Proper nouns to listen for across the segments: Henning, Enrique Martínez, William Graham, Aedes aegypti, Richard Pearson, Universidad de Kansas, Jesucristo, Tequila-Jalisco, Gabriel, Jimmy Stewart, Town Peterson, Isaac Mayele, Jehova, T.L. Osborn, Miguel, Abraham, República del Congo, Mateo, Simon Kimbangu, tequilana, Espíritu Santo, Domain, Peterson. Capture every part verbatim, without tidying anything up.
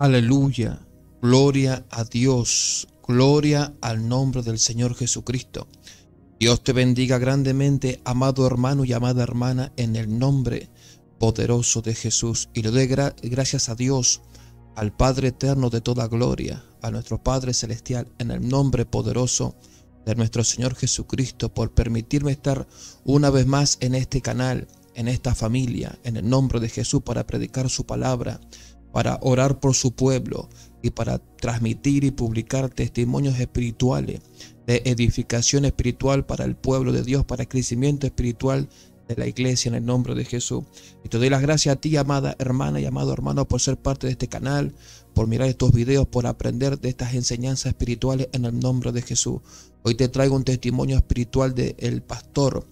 Aleluya, gloria a Dios, gloria al nombre del Señor Jesucristo. Dios te bendiga grandemente, amado hermano y amada hermana, en el nombre poderoso de Jesús. Y le doy gra- gracias a Dios, al Padre eterno de toda gloria, a nuestro Padre celestial, en el nombre poderoso de nuestro Señor Jesucristo, por permitirme estar una vez más en este canal, en esta familia, en el nombre de Jesús, para predicar su palabra, para orar por su pueblo y para transmitir y publicar testimonios espirituales, de edificación espiritual para el pueblo de Dios, para crecimiento espiritual de la iglesia, en el nombre de Jesús. Y te doy las gracias a ti, amada hermana y amado hermano, por ser parte de este canal, por mirar estos videos, por aprender de estas enseñanzas espirituales, en el nombre de Jesús. Hoy te traigo un testimonio espiritual del pastor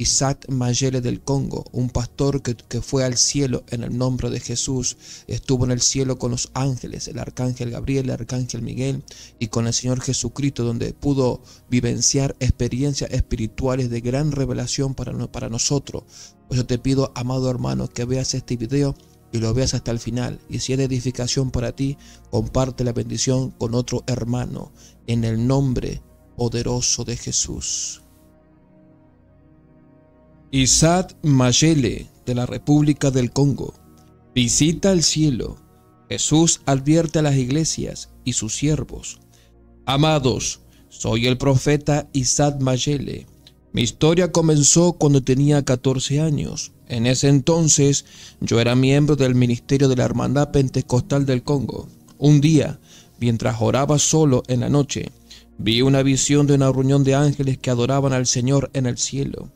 Isaac Mayele del Congo, un pastor que, que fue al cielo, en el nombre de Jesús. Estuvo en el cielo con los ángeles, el arcángel Gabriel, el arcángel Miguel, y con el Señor Jesucristo, donde pudo vivenciar experiencias espirituales de gran revelación para, para nosotros. Pues yo te pido, amado hermano, que veas este video y lo veas hasta el final. Y si es de edificación para ti, comparte la bendición con otro hermano, en el nombre poderoso de Jesús. Isaac Mayele, de la República del Congo, visita el cielo. Jesús advierte a las iglesias y sus siervos. Amados, soy el profeta Isaac Mayele. Mi historia comenzó cuando tenía catorce años. En ese entonces, yo era miembro del Ministerio de la Hermandad Pentecostal del Congo. Un día, mientras oraba solo en la noche, vi una visión de una reunión de ángeles que adoraban al Señor en el cielo.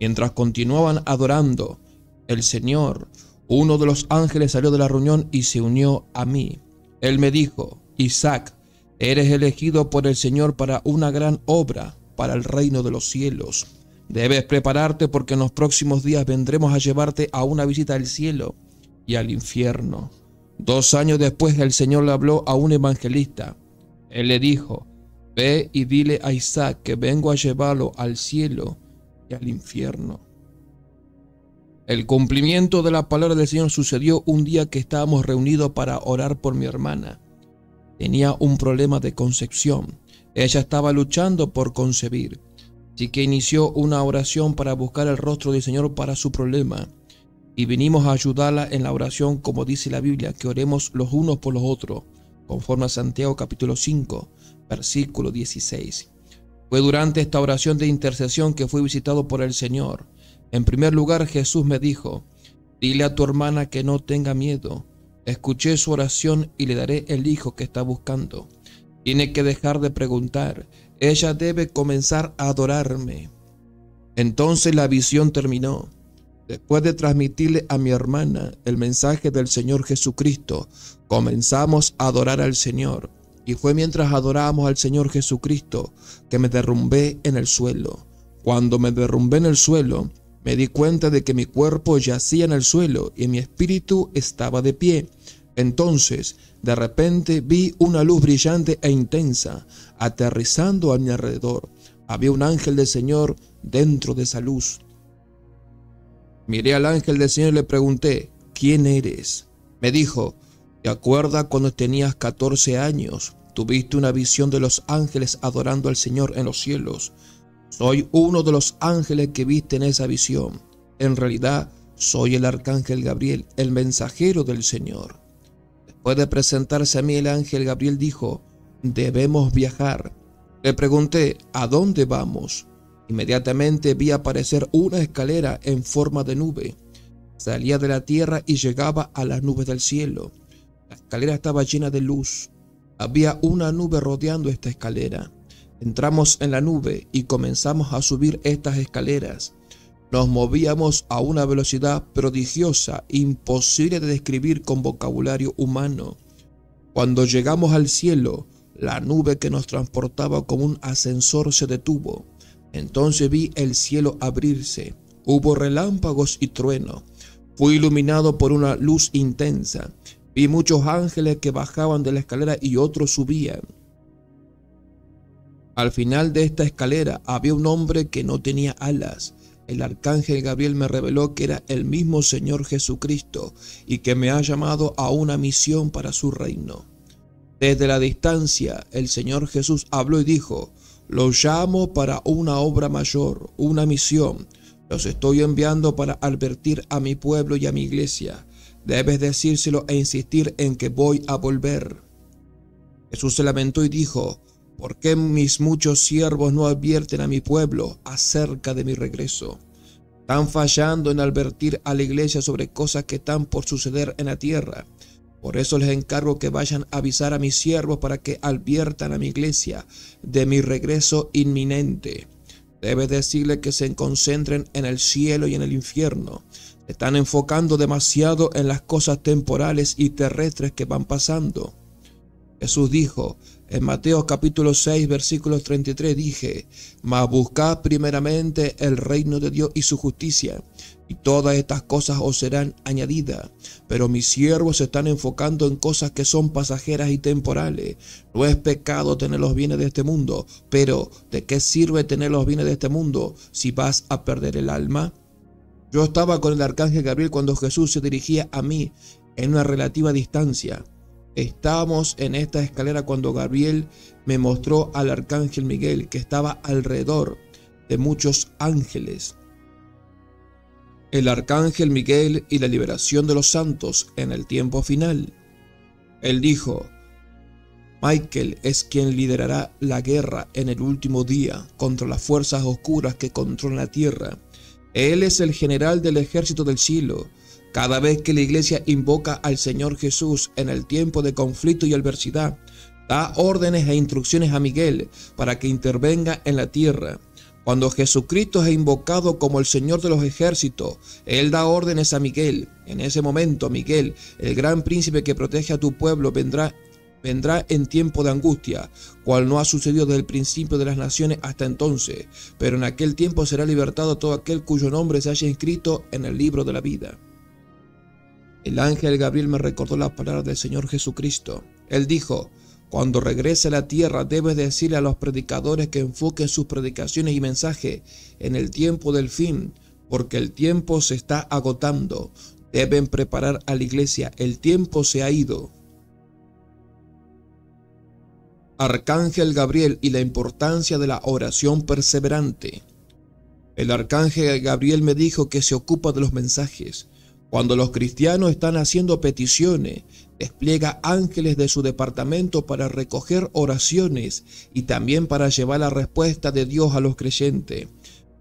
Mientras continuaban adorando el Señor, uno de los ángeles salió de la reunión y se unió a mí. Él me dijo: Isaac, eres elegido por el Señor para una gran obra, para el reino de los cielos. Debes prepararte porque en los próximos días vendremos a llevarte a una visita al cielo y al infierno. Dos años después, el Señor le habló a un evangelista. Él le dijo: ve y dile a Isaac que vengo a llevarlo al cielo y al infierno. El cumplimiento de la palabra del Señor sucedió un día que estábamos reunidos para orar por mi hermana. Tenía un problema de concepción. Ella estaba luchando por concebir, así que inició una oración para buscar el rostro del Señor para su problema. Y vinimos a ayudarla en la oración, como dice la Biblia, que oremos los unos por los otros, conforme a Santiago capítulo cinco, versículo dieciséis. Fue durante esta oración de intercesión que fui visitado por el Señor. En primer lugar, Jesús me dijo: dile a tu hermana que no tenga miedo. Escuché su oración y le daré el hijo que está buscando. Tiene que dejar de preguntar. Ella debe comenzar a adorarme. Entonces la visión terminó. Después de transmitirle a mi hermana el mensaje del Señor Jesucristo, comenzamos a adorar al Señor. Y fue mientras adorábamos al Señor Jesucristo que me derrumbé en el suelo. Cuando me derrumbé en el suelo, me di cuenta de que mi cuerpo yacía en el suelo y mi espíritu estaba de pie. Entonces, de repente, vi una luz brillante e intensa aterrizando a mi alrededor. Había un ángel del Señor dentro de esa luz. Miré al ángel del Señor y le pregunté: ¿quién eres? Me dijo: ¿te acuerdas cuando tenías catorce años? Tuviste una visión de los ángeles adorando al Señor en los cielos. Soy uno de los ángeles que viste en esa visión. En realidad, soy el arcángel Gabriel, el mensajero del Señor. Después de presentarse a mí, el ángel Gabriel dijo: debemos viajar. Le pregunté: ¿a dónde vamos? Inmediatamente vi aparecer una escalera en forma de nube. Salía de la tierra y llegaba a las nubes del cielo. La escalera estaba llena de luz. Había una nube rodeando esta escalera. Entramos en la nube y comenzamos a subir estas escaleras. Nos movíamos a una velocidad prodigiosa, imposible de describir con vocabulario humano. Cuando llegamos al cielo, la nube que nos transportaba como un ascensor se detuvo. Entonces vi el cielo abrirse. Hubo relámpagos y trueno. Fui iluminado por una luz intensa. Vi muchos ángeles que bajaban de la escalera y otros subían. Al final de esta escalera había un hombre que no tenía alas. El arcángel Gabriel me reveló que era el mismo Señor Jesucristo y que me ha llamado a una misión para su reino. Desde la distancia, el Señor Jesús habló y dijo: «Los llamo para una obra mayor, una misión. Los estoy enviando para advertir a mi pueblo y a mi iglesia. Debes decírselo e insistir en que voy a volver». Jesús se lamentó y dijo: «¿Por qué mis muchos siervos no advierten a mi pueblo acerca de mi regreso? Están fallando en advertir a la iglesia sobre cosas que están por suceder en la tierra. Por eso les encargo que vayan a avisar a mis siervos para que adviertan a mi iglesia de mi regreso inminente. Debes decirle que se concentren en el cielo y en el infierno. Se están enfocando demasiado en las cosas temporales y terrestres que van pasando». Jesús dijo en Mateo capítulo seis versículos treinta y tres, dije: «Mas buscad primeramente el reino de Dios y su justicia, y todas estas cosas os serán añadidas. Pero mis siervos se están enfocando en cosas que son pasajeras y temporales. No es pecado tener los bienes de este mundo, pero ¿de qué sirve tener los bienes de este mundo si vas a perder el alma?». Yo estaba con el arcángel Gabriel cuando Jesús se dirigía a mí en una relativa distancia. Estábamos en esta escalera cuando Gabriel me mostró al arcángel Miguel, que estaba alrededor de muchos ángeles. El arcángel Miguel y la liberación de los santos en el tiempo final. Él dijo: «Michael es quien liderará la guerra en el último día contra las fuerzas oscuras que controlan la tierra. Él es el general del ejército del cielo. Cada vez que la iglesia invoca al Señor Jesús en el tiempo de conflicto y adversidad, da órdenes e instrucciones a Miguel para que intervenga en la tierra. Cuando Jesucristo es invocado como el Señor de los ejércitos, Él da órdenes a Miguel. En ese momento, Miguel, el gran príncipe que protege a tu pueblo, vendrá, vendrá en tiempo de angustia, cual no ha sucedido desde el principio de las naciones hasta entonces. Pero en aquel tiempo será libertado todo aquel cuyo nombre se haya inscrito en el libro de la vida». El ángel Gabriel me recordó las palabras del Señor Jesucristo. Él dijo: «Cuando regrese a la tierra, debes decirle a los predicadores que enfoquen sus predicaciones y mensajes en el tiempo del fin, porque el tiempo se está agotando. Deben preparar a la iglesia. El tiempo se ha ido». Arcángel Gabriel y la importancia de la oración perseverante. El arcángel Gabriel me dijo que se ocupa de los mensajes. Cuando los cristianos están haciendo peticiones, despliega ángeles de su departamento para recoger oraciones y también para llevar la respuesta de Dios a los creyentes.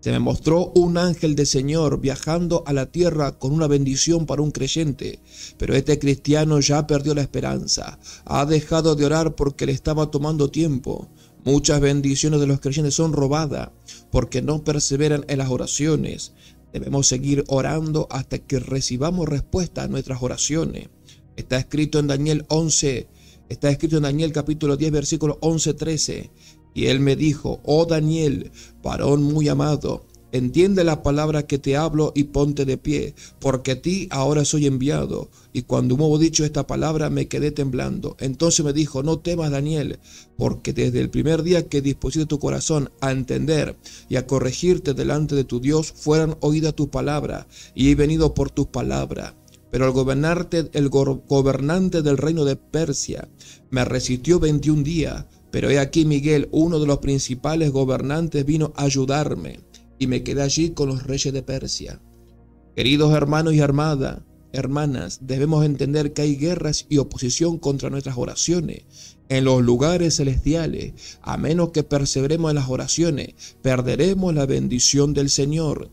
Se me mostró un ángel del Señor viajando a la tierra con una bendición para un creyente, pero este cristiano ya perdió la esperanza, ha dejado de orar porque le estaba tomando tiempo. Muchas bendiciones de los creyentes son robadas porque no perseveran en las oraciones. Debemos seguir orando hasta que recibamos respuesta a nuestras oraciones. Está escrito en Daniel once, está escrito en Daniel capítulo diez, versículo once, trece. Y él me dijo: «Oh Daniel, varón muy amado, entiende la palabra que te hablo y ponte de pie, porque a ti ahora soy enviado». Y cuando hubo dicho esta palabra, me quedé temblando. Entonces me dijo: «No temas, Daniel, porque desde el primer día que dispusiste tu corazón a entender y a corregirte delante de tu Dios, fueron oídas tus palabras, y he venido por tus palabras. Pero el gobernante, el go- gobernante del reino de Persia me resistió veintiún días, pero he aquí Miguel, uno de los principales gobernantes, vino a ayudarme, y me quedé allí con los reyes de Persia». Queridos hermanos y hermanas, hermanas, debemos entender que hay guerras y oposición contra nuestras oraciones en los lugares celestiales. A menos que perseveremos en las oraciones, perderemos la bendición del Señor.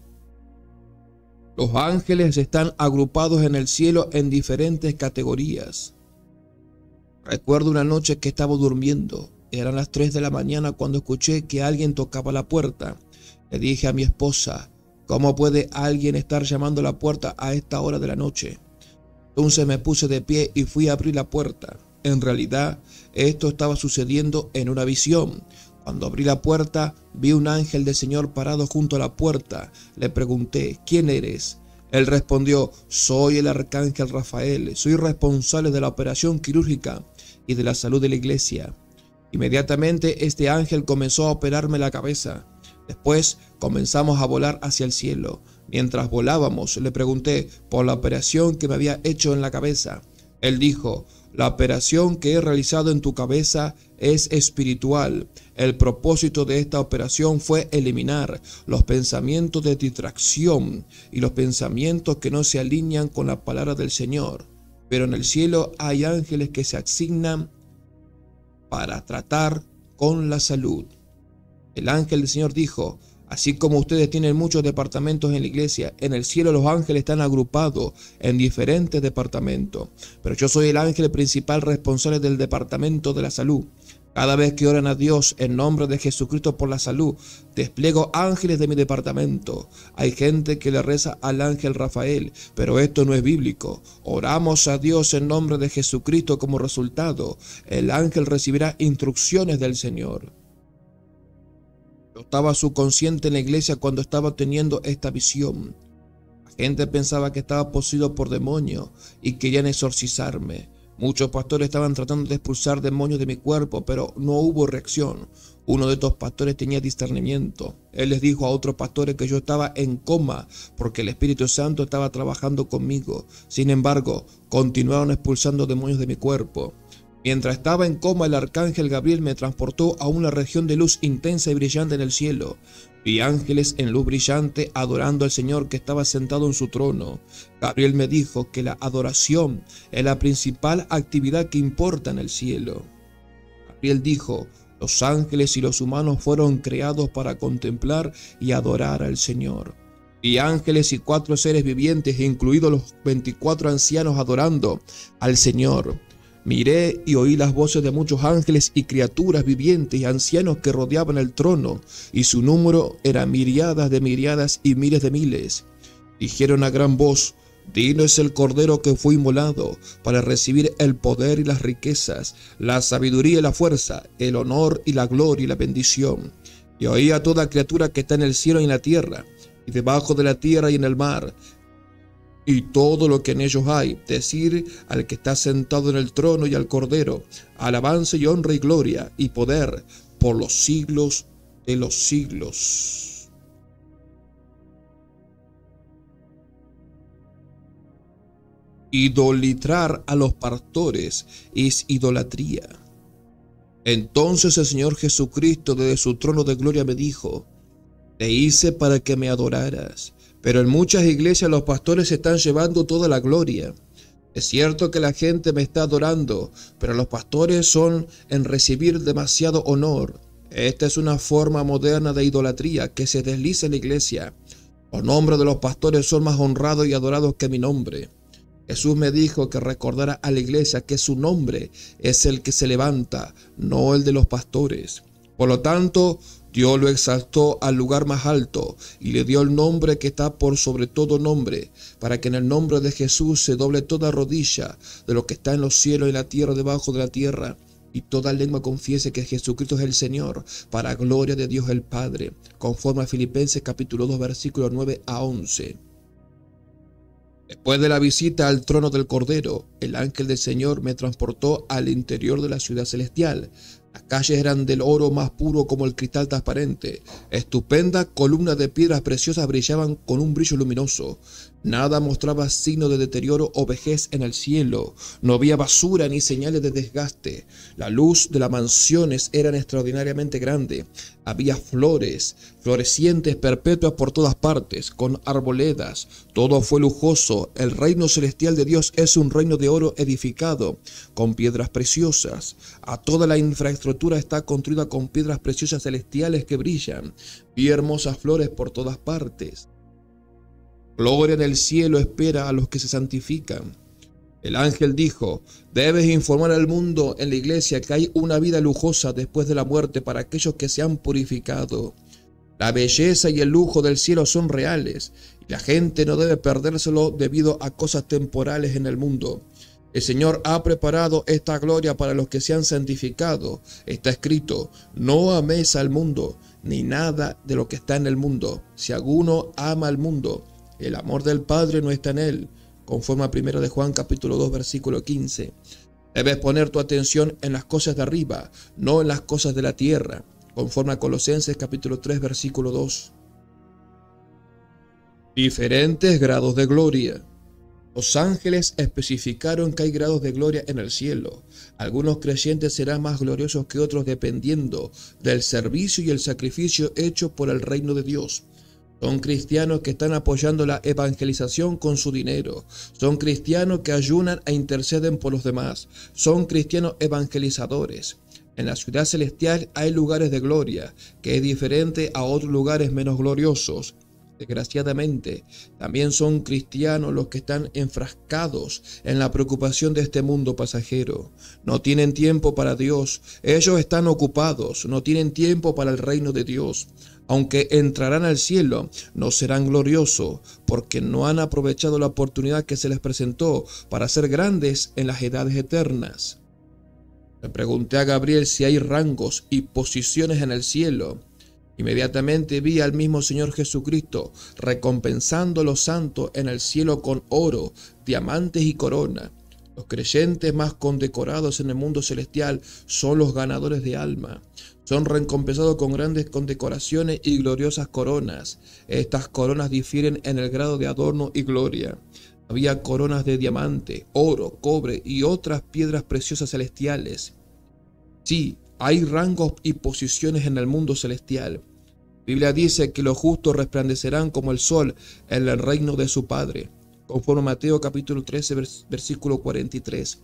Los ángeles están agrupados en el cielo en diferentes categorías. Recuerdo una noche que estaba durmiendo. Eran las tres de la mañana cuando escuché que alguien tocaba la puerta. Le dije a mi esposa: «¿Cómo puede alguien estar llamando a la puerta a esta hora de la noche?». Entonces me puse de pie y fui a abrir la puerta. En realidad, esto estaba sucediendo en una visión. Cuando abrí la puerta, vi un ángel del Señor parado junto a la puerta. Le pregunté: «¿Quién eres?». Él respondió: «Soy el arcángel Rafael, soy responsable de la operación quirúrgica y de la salud de la iglesia». Inmediatamente este ángel comenzó a operarme la cabeza. Después comenzamos a volar hacia el cielo. Mientras volábamos, le pregunté por la operación que me había hecho en la cabeza. Él dijo, la operación que he realizado en tu cabeza es espiritual. El propósito de esta operación fue eliminar los pensamientos de distracción y los pensamientos que no se alinean con la palabra del Señor. Pero en el cielo hay ángeles que se asignan para tratar con la salud. El ángel del Señor dijo, así como ustedes tienen muchos departamentos en la iglesia, en el cielo los ángeles están agrupados en diferentes departamentos. Pero yo soy el ángel principal responsable del departamento de la salud. Cada vez que oran a Dios en nombre de Jesucristo por la salud, despliego ángeles de mi departamento. Hay gente que le reza al ángel Rafael, pero esto no es bíblico. Oramos a Dios en nombre de Jesucristo, como resultado, el ángel recibirá instrucciones del Señor. Yo estaba subconsciente en la iglesia cuando estaba teniendo esta visión. La gente pensaba que estaba poseído por demonios y querían exorcizarme. Muchos pastores estaban tratando de expulsar demonios de mi cuerpo, pero no hubo reacción. Uno de estos pastores tenía discernimiento. Él les dijo a otros pastores que yo estaba en coma porque el Espíritu Santo estaba trabajando conmigo. Sin embargo, continuaron expulsando demonios de mi cuerpo. Mientras estaba en coma, el arcángel Gabriel me transportó a una región de luz intensa y brillante en el cielo. Vi ángeles en luz brillante adorando al Señor que estaba sentado en su trono. Gabriel me dijo que la adoración es la principal actividad que importa en el cielo. Gabriel dijo, los ángeles y los humanos fueron creados para contemplar y adorar al Señor. Y ángeles y cuatro seres vivientes, incluidos los veinticuatro ancianos, adorando al Señor. Miré y oí las voces de muchos ángeles y criaturas vivientes y ancianos que rodeaban el trono, y su número era miriadas de miriadas y miles de miles. Dijeron a gran voz, «Digno es el Cordero que fue inmolado para recibir el poder y las riquezas, la sabiduría y la fuerza, el honor y la gloria y la bendición». Y oí a toda criatura que está en el cielo y en la tierra, y debajo de la tierra y en el mar, y todo lo que en ellos hay, decir al que está sentado en el trono y al Cordero, alabanza y honra y gloria y poder por los siglos de los siglos. Idolatrar a los pastores es idolatría. Entonces el Señor Jesucristo desde su trono de gloria me dijo, «Te hice para que me adoraras». Pero en muchas iglesias los pastores están llevando toda la gloria. Es cierto que la gente me está adorando, pero los pastores son en recibir demasiado honor. Esta es una forma moderna de idolatría que se desliza en la iglesia. Los nombres de los pastores son más honrados y adorados que mi nombre. Jesús me dijo que recordara a la iglesia que su nombre es el que se levanta, no el de los pastores. Por lo tanto, Dios lo exaltó al lugar más alto y le dio el nombre que está por sobre todo nombre, para que en el nombre de Jesús se doble toda rodilla de lo que está en los cielos y la tierra debajo de la tierra, y toda lengua confiese que Jesucristo es el Señor, para gloria de Dios el Padre, conforme a Filipenses capítulo dos versículos nueve a once. Después de la visita al trono del Cordero, el ángel del Señor me transportó al interior de la ciudad celestial. Las calles eran del oro más puro como el cristal transparente. Estupendas columnas de piedras preciosas brillaban con un brillo luminoso. Nada mostraba signo de deterioro o vejez en el cielo. No había basura ni señales de desgaste. La luz de las mansiones era extraordinariamente grande. Había flores, florecientes perpetuas por todas partes, con arboledas. Todo fue lujoso. El reino celestial de Dios es un reino de oro edificado con piedras preciosas. A toda la infraestructura La estructura está construida con piedras preciosas celestiales que brillan. Vi hermosas flores por todas partes. Gloria en el cielo espera a los que se santifican. El ángel dijo, «Debes informar al mundo en la iglesia que hay una vida lujosa después de la muerte para aquellos que se han purificado. La belleza y el lujo del cielo son reales, y la gente no debe perdérselo debido a cosas temporales en el mundo». El Señor ha preparado esta gloria para los que se han santificado. Está escrito, no améis al mundo, ni nada de lo que está en el mundo. Si alguno ama al mundo, el amor del Padre no está en él, conforme a primera de Juan capítulo dos versículo quince. Debes poner tu atención en las cosas de arriba, no en las cosas de la tierra. conforme a Colosenses capítulo tres, versículo dos. Diferentes grados de gloria. Los ángeles especificaron que hay grados de gloria en el cielo. Algunos creyentes serán más gloriosos que otros dependiendo del servicio y el sacrificio hecho por el reino de Dios. Son cristianos que están apoyando la evangelización con su dinero. Son cristianos que ayunan e interceden por los demás. Son cristianos evangelizadores. En la ciudad celestial hay lugares de gloria, que es diferente a otros lugares menos gloriosos. Desgraciadamente, también son cristianos los que están enfrascados en la preocupación de este mundo pasajero. No tienen tiempo para Dios. Ellos están ocupados. No tienen tiempo para el reino de Dios. Aunque entrarán al cielo, no serán gloriosos, porque no han aprovechado la oportunidad que se les presentó para ser grandes en las edades eternas. Le pregunté a Gabriel si hay rangos y posiciones en el cielo. Inmediatamente vi al mismo Señor Jesucristo recompensando a los santos en el cielo con oro, diamantes y corona. Los creyentes más condecorados en el mundo celestial son los ganadores de alma. Son recompensados con grandes condecoraciones y gloriosas coronas. Estas coronas difieren en el grado de adorno y gloria. Había coronas de diamante, oro, cobre y otras piedras preciosas celestiales. Sí, hay rangos y posiciones en el mundo celestial. La Biblia dice que los justos resplandecerán como el sol en el reino de su Padre, conforme a Mateo capítulo trece, versículo cuarenta y tres.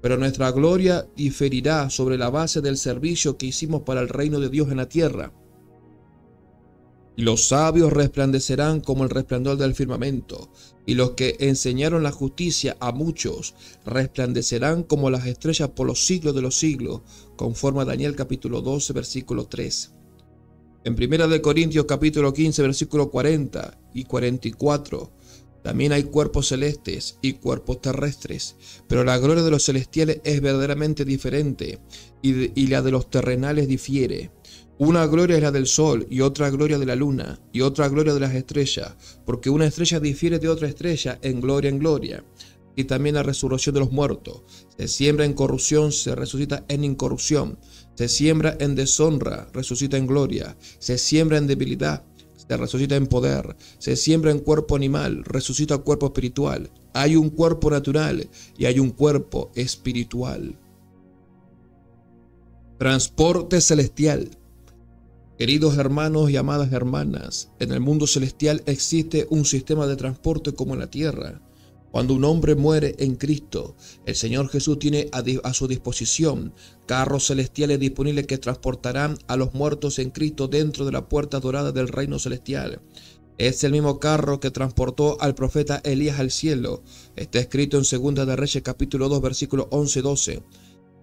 Pero nuestra gloria diferirá sobre la base del servicio que hicimos para el reino de Dios en la tierra. Y los sabios resplandecerán como el resplandor del firmamento, y los que enseñaron la justicia a muchos resplandecerán como las estrellas por los siglos de los siglos, conforme a Daniel capítulo doce, versículo tres. En primera de Corintios capítulo quince, versículo cuarenta y cuarenta y cuatro, también hay cuerpos celestes y cuerpos terrestres, pero la gloria de los celestiales es verdaderamente diferente, y, de, y la de los terrenales difiere. Una gloria es la del sol, y otra gloria de la luna, y otra gloria de las estrellas, porque una estrella difiere de otra estrella en gloria en gloria. Y también la resurrección de los muertos. Se siembra en corrupción, se resucita en incorrupción. Se siembra en deshonra, resucita en gloria. Se siembra en debilidad, se resucita en poder. Se siembra en cuerpo animal, resucita cuerpo espiritual. Hay un cuerpo natural y hay un cuerpo espiritual. Transporte celestial. Queridos hermanos y amadas hermanas, en el mundo celestial existe un sistema de transporte como en la tierra. Cuando un hombre muere en Cristo, el Señor Jesús tiene a, a su disposición carros celestiales disponibles que transportarán a los muertos en Cristo dentro de la puerta dorada del reino celestial. Es el mismo carro que transportó al profeta Elías al cielo. Está escrito en dos de Reyes capítulo dos, versículo once doce.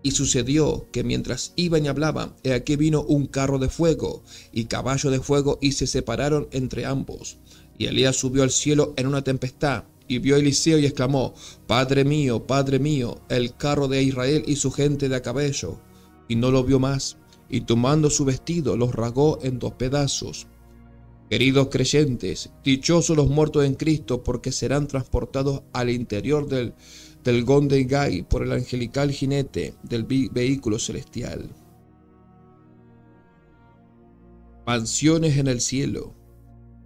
Y sucedió que mientras iban y hablaban, he aquí vino un carro de fuego y caballo de fuego, y se separaron entre ambos. Y Elías subió al cielo en una tempestad, y vio a Eliseo y exclamó: Padre mío, Padre mío, el carro de Israel y su gente de a caballo. Y no lo vio más, y tomando su vestido, los rasgó en dos pedazos. Queridos creyentes, dichosos los muertos en Cristo, porque serán transportados al interior del del Golden Gate por el angelical jinete del vehículo celestial. Mansiones en el cielo.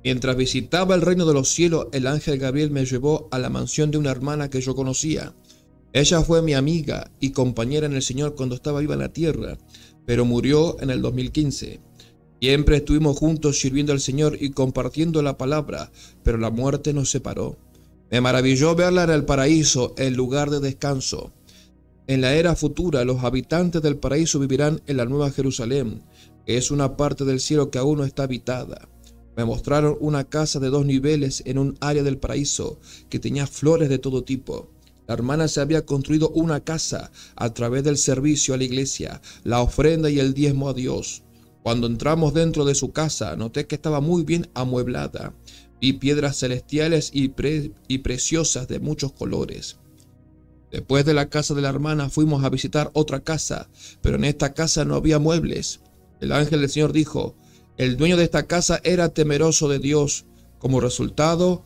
Mientras visitaba el reino de los cielos, el ángel Gabriel me llevó a la mansión de una hermana que yo conocía. Ella fue mi amiga y compañera en el Señor cuando estaba viva en la tierra, pero murió en el dos mil quince. Siempre estuvimos juntos sirviendo al Señor y compartiendo la palabra, pero la muerte nos separó. Me maravilló verla en el paraíso, el lugar de descanso. En la era futura, los habitantes del paraíso vivirán en la Nueva Jerusalén, que es una parte del cielo que aún no está habitada. Me mostraron una casa de dos niveles en un área del paraíso, que tenía flores de todo tipo. La hermana se había construido una casa a través del servicio a la iglesia, la ofrenda y el diezmo a Dios. Cuando entramos dentro de su casa, noté que estaba muy bien amueblada. Vi piedras celestiales y, pre y preciosas de muchos colores. Después de la casa de la hermana fuimos a visitar otra casa, pero en esta casa no había muebles. El ángel del Señor dijo: el dueño de esta casa era temeroso de Dios. Como resultado,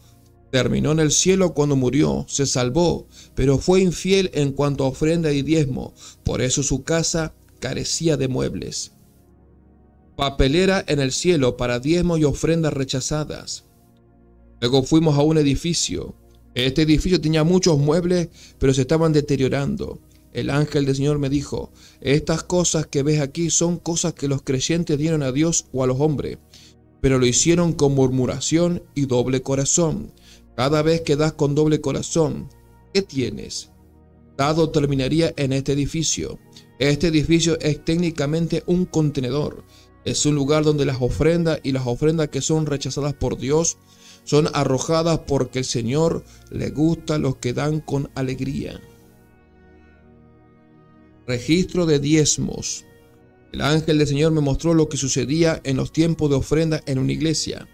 terminó en el cielo cuando murió, se salvó, pero fue infiel en cuanto a ofrenda y diezmo, por eso su casa carecía de muebles. papelera en el cielo para diezmos y ofrendas rechazadas. Luego fuimos a un edificio. Este edificio tenía muchos muebles, pero se estaban deteriorando. El ángel del Señor me dijo, estas cosas que ves aquí son cosas que los creyentes dieron a Dios o a los hombres, pero lo hicieron con murmuración y doble corazón. Cada vez que das con doble corazón, ¿qué tienes? Dado terminaría en este edificio. Este edificio es técnicamente un contenedor. Es un lugar donde las ofrendas y las ofrendas que son rechazadas por Dios son arrojadas porque el Señor le gusta los que dan con alegría. Registro de diezmos. El ángel del Señor me mostró lo que sucedía en los tiempos de ofrenda en una iglesia.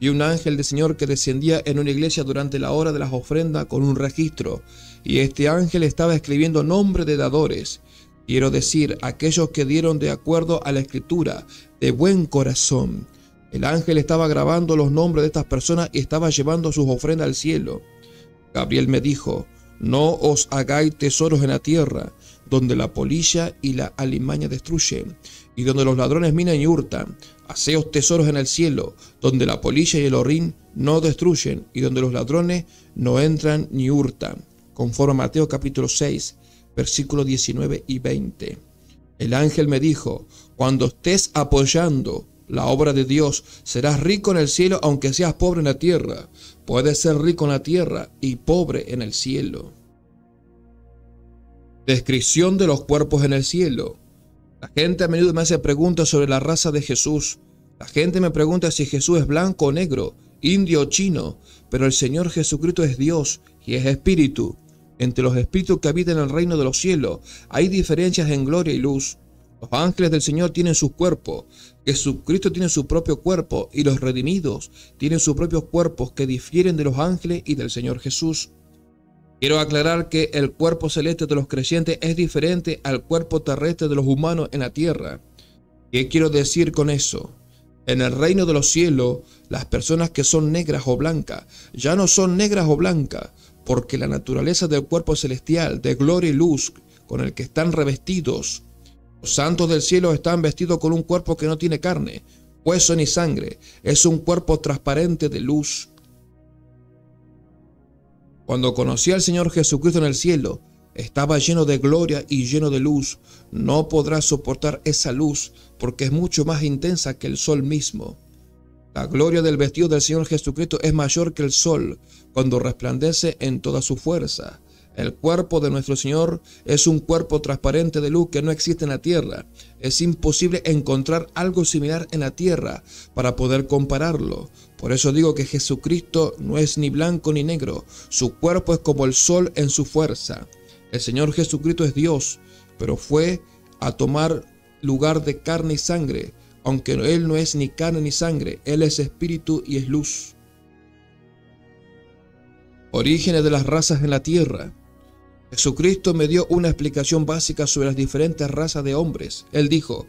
Vi un ángel del Señor que descendía en una iglesia durante la hora de las ofrendas con un registro, y este ángel estaba escribiendo nombre de dadores. Quiero decir, aquellos que dieron de acuerdo a la Escritura, de buen corazón. El ángel estaba grabando los nombres de estas personas y estaba llevando sus ofrendas al cielo. Gabriel me dijo, no os hagáis tesoros en la tierra, donde la polilla y la alimaña destruyen, y donde los ladrones minan y hurtan. Haceos tesoros en el cielo, donde la polilla y el orín no destruyen, y donde los ladrones no entran ni hurtan. Conforme a Mateo capítulo seis, versículos diecinueve y veinte. El ángel me dijo, cuando estés apoyando la obra de Dios, serás rico en el cielo aunque seas pobre en la tierra. Puedes ser rico en la tierra y pobre en el cielo. Descripción de los cuerpos en el cielo. La gente a menudo me hace preguntas sobre la raza de Jesús. La gente me pregunta si Jesús es blanco o negro, indio o chino, pero el Señor Jesucristo es Dios y es espíritu. Entre los espíritus que habitan en el reino de los cielos hay diferencias en gloria y luz. Los ángeles del Señor tienen sus cuerpos, Jesucristo tiene su propio cuerpo y los redimidos tienen sus propios cuerpos que difieren de los ángeles y del Señor Jesús. Quiero aclarar que el cuerpo celeste de los creyentes es diferente al cuerpo terrestre de los humanos en la tierra. ¿Qué quiero decir con eso? En el reino de los cielos, las personas que son negras o blancas ya no son negras o blancas, porque la naturaleza del cuerpo celestial de gloria y luz con el que están revestidos. Los santos del cielo están vestidos con un cuerpo que no tiene carne, hueso ni sangre. Es un cuerpo transparente de luz. Cuando conocí al Señor Jesucristo en el cielo, estaba lleno de gloria y lleno de luz. No podrás soportar esa luz porque es mucho más intensa que el sol mismo. La gloria del vestido del Señor Jesucristo es mayor que el sol cuando resplandece en toda su fuerza. El cuerpo de nuestro Señor es un cuerpo transparente de luz que no existe en la tierra. Es imposible encontrar algo similar en la tierra para poder compararlo. Por eso digo que Jesucristo no es ni blanco ni negro. Su cuerpo es como el sol en su fuerza. El Señor Jesucristo es Dios, pero fue a tomar lugar de carne y sangre. Aunque Él no es ni carne ni sangre, Él es espíritu y es luz. Orígenes de las razas en la tierra. Jesucristo me dio una explicación básica sobre las diferentes razas de hombres. Él dijo,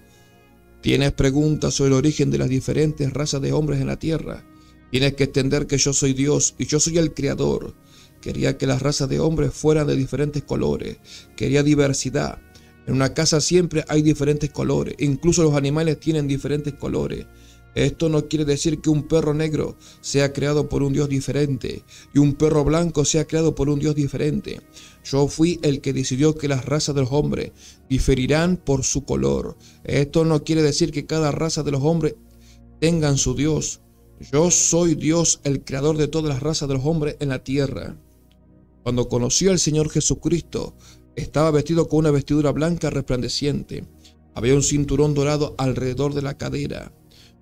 ¿tienes preguntas sobre el origen de las diferentes razas de hombres en la tierra? Tienes que entender que yo soy Dios y yo soy el Creador. Quería que las razas de hombres fueran de diferentes colores. Quería diversidad. En una casa siempre hay diferentes colores, incluso los animales tienen diferentes colores. Esto no quiere decir que un perro negro sea creado por un Dios diferente y un perro blanco sea creado por un Dios diferente. Yo fui el que decidió que las razas de los hombres diferirán por su color. Esto no quiere decir que cada raza de los hombres tengan su Dios. Yo soy Dios, el creador de todas las razas de los hombres en la tierra. Cuando conocí al Señor Jesucristo, estaba vestido con una vestidura blanca resplandeciente. Había un cinturón dorado alrededor de la cadera.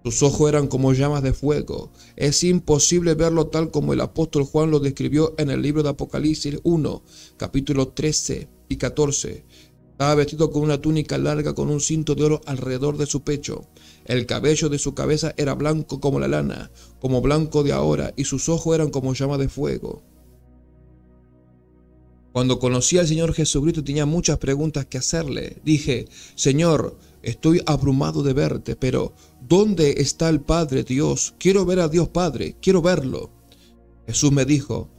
Sus ojos eran como llamas de fuego. Es imposible verlo tal como el apóstol Juan lo describió en el libro de Apocalipsis uno, capítulos trece y catorce. Estaba vestido con una túnica larga con un cinto de oro alrededor de su pecho. El cabello de su cabeza era blanco como la lana, como blanco de ahora, y sus ojos eran como llamas de fuego. Cuando conocí al Señor Jesucristo tenía muchas preguntas que hacerle. Dije, Señor, estoy abrumado de verte, pero ¿dónde está el Padre Dios? Quiero ver a Dios Padre, quiero verlo. Jesús me dijo,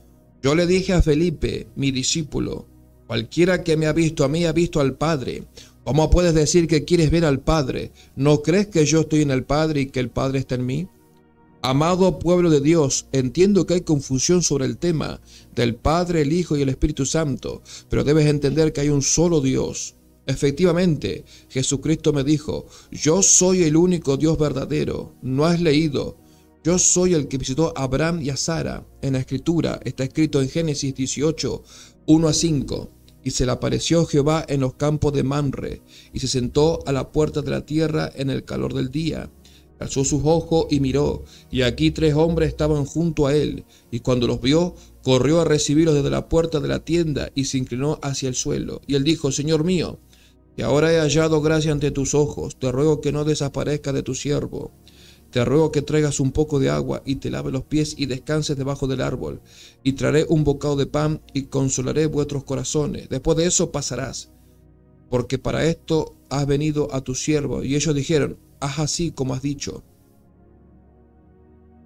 yo le dije a Felipe, mi discípulo, cualquiera que me ha visto a mí ha visto al Padre. ¿Cómo puedes decir que quieres ver al Padre? ¿No crees que yo estoy en el Padre y que el Padre está en mí? Amado pueblo de Dios, entiendo que hay confusión sobre el tema del Padre, el Hijo y el Espíritu Santo, pero debes entender que hay un solo Dios. Efectivamente, Jesucristo me dijo, yo soy el único Dios verdadero. ¿No has leído? Yo soy el que visitó a Abraham y a Sara. En la Escritura está escrito en Génesis dieciocho, uno a cinco. Y se le apareció Jehová en los campos de Mamre, y se sentó a la puerta de la tierra en el calor del día. Alzó sus ojos y miró, y aquí tres hombres estaban junto a él, y cuando los vio, corrió a recibirlos desde la puerta de la tienda, y se inclinó hacia el suelo. Y él dijo, Señor mío, que ahora he hallado gracia ante tus ojos, te ruego que no desaparezca de tu siervo. Te ruego que traigas un poco de agua, y te laves los pies, y descanses debajo del árbol, y traeré un bocado de pan, y consolaré vuestros corazones. Después de eso pasarás, porque para esto has venido a tu siervo. Y ellos dijeron, haz así como has dicho.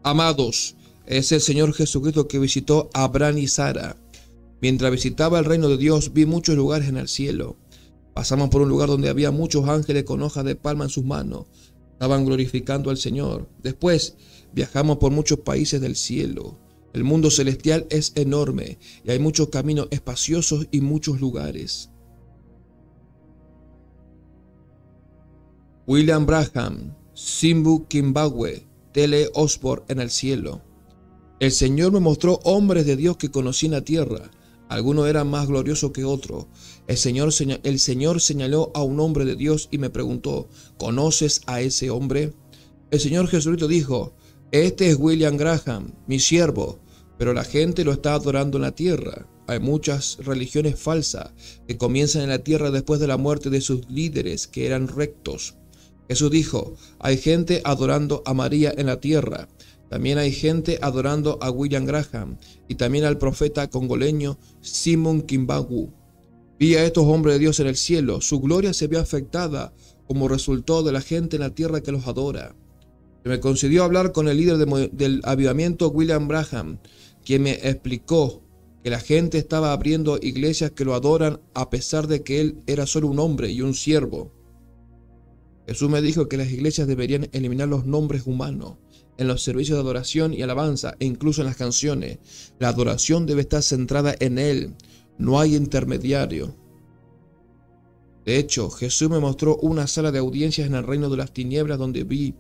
Amados, es el Señor Jesucristo que visitó a Abraham y Sara. Mientras visitaba el reino de Dios, vi muchos lugares en el cielo. Pasamos por un lugar donde había muchos ángeles con hojas de palma en sus manos. Estaban glorificando al Señor. Después, viajamos por muchos países del cielo. El mundo celestial es enorme y hay muchos caminos espaciosos y muchos lugares. William Graham, Simon Kimbangu, T L Osborn en el cielo. El Señor me mostró hombres de Dios que conocí en la tierra. Algunos eran más gloriosos que otros. El Señor, el Señor señaló a un hombre de Dios y me preguntó, ¿conoces a ese hombre? El Señor Jesucristo dijo, este es William Graham, mi siervo, pero la gente lo está adorando en la tierra. Hay muchas religiones falsas que comienzan en la tierra después de la muerte de sus líderes que eran rectos. Jesús dijo, hay gente adorando a María en la tierra, también hay gente adorando a William Graham y también al profeta congoleño Simon Kimbangu. Vi a estos hombres de Dios en el cielo, su gloria se vio afectada como resultado de la gente en la tierra que los adora. Se me concedió hablar con el líder de, del avivamiento William Graham, quien me explicó que la gente estaba abriendo iglesias que lo adoran a pesar de que él era solo un hombre y un siervo. Jesús me dijo que las iglesias deberían eliminar los nombres humanos en los servicios de adoración y alabanza e incluso en las canciones. La adoración debe estar centrada en Él. No hay intermediario. De hecho, Jesús me mostró una sala de audiencias en el reino de las tinieblas donde vi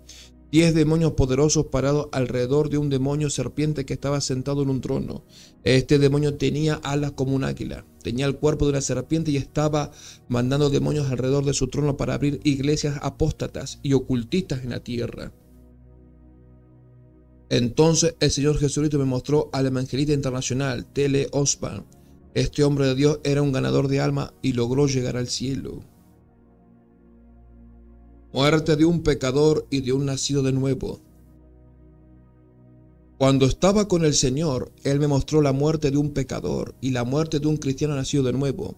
diez demonios poderosos parados alrededor de un demonio serpiente que estaba sentado en un trono. Este demonio tenía alas como un águila, tenía el cuerpo de una serpiente y estaba mandando demonios alrededor de su trono para abrir iglesias apóstatas y ocultistas en la tierra. Entonces el Señor Jesucristo me mostró al evangelista internacional T L Osborn. Este hombre de Dios era un ganador de alma y logró llegar al cielo. Muerte de un pecador y de un nacido de nuevo. Cuando estaba con el Señor, Él me mostró la muerte de un pecador y la muerte de un cristiano nacido de nuevo.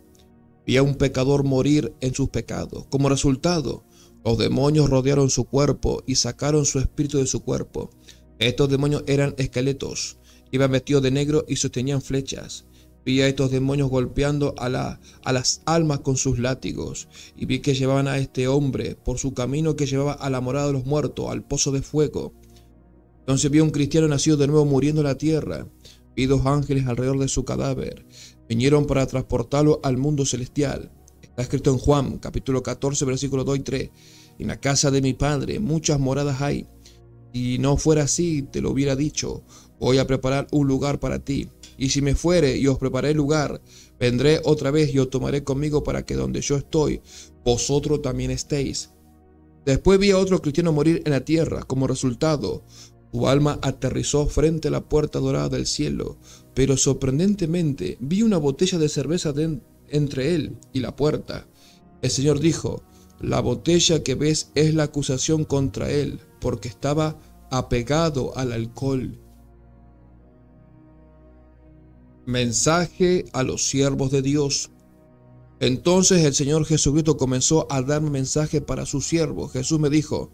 Vi a un pecador morir en sus pecados. Como resultado, los demonios rodearon su cuerpo y sacaron su espíritu de su cuerpo. Estos demonios eran esqueletos, iban vestidos de negro y sostenían flechas. Vi a estos demonios golpeando a, la, a las almas con sus látigos, y vi que llevaban a este hombre por su camino que llevaba a la morada de los muertos, al pozo de fuego. Entonces vi a un cristiano nacido de nuevo muriendo en la tierra. Vi dos ángeles alrededor de su cadáver. Vinieron para transportarlo al mundo celestial. Está escrito en Juan, capítulo catorce, versículos dos y tres. En la casa de mi Padre muchas moradas hay. Si no fuera así, te lo hubiera dicho. Voy a preparar un lugar para ti. Y si me fuere y os preparé lugar, vendré otra vez y os tomaré conmigo para que donde yo estoy, vosotros también estéis. Después vi a otro cristiano morir en la tierra. Como resultado, su alma aterrizó frente a la puerta dorada del cielo. Pero sorprendentemente, vi una botella de cerveza de en, entre él y la puerta. El Señor dijo, la botella que ves es la acusación contra él, porque estaba apegado al alcohol. Mensaje a los siervos de Dios. Entonces el Señor Jesucristo comenzó a darme mensaje para sus siervos. Jesús me dijo,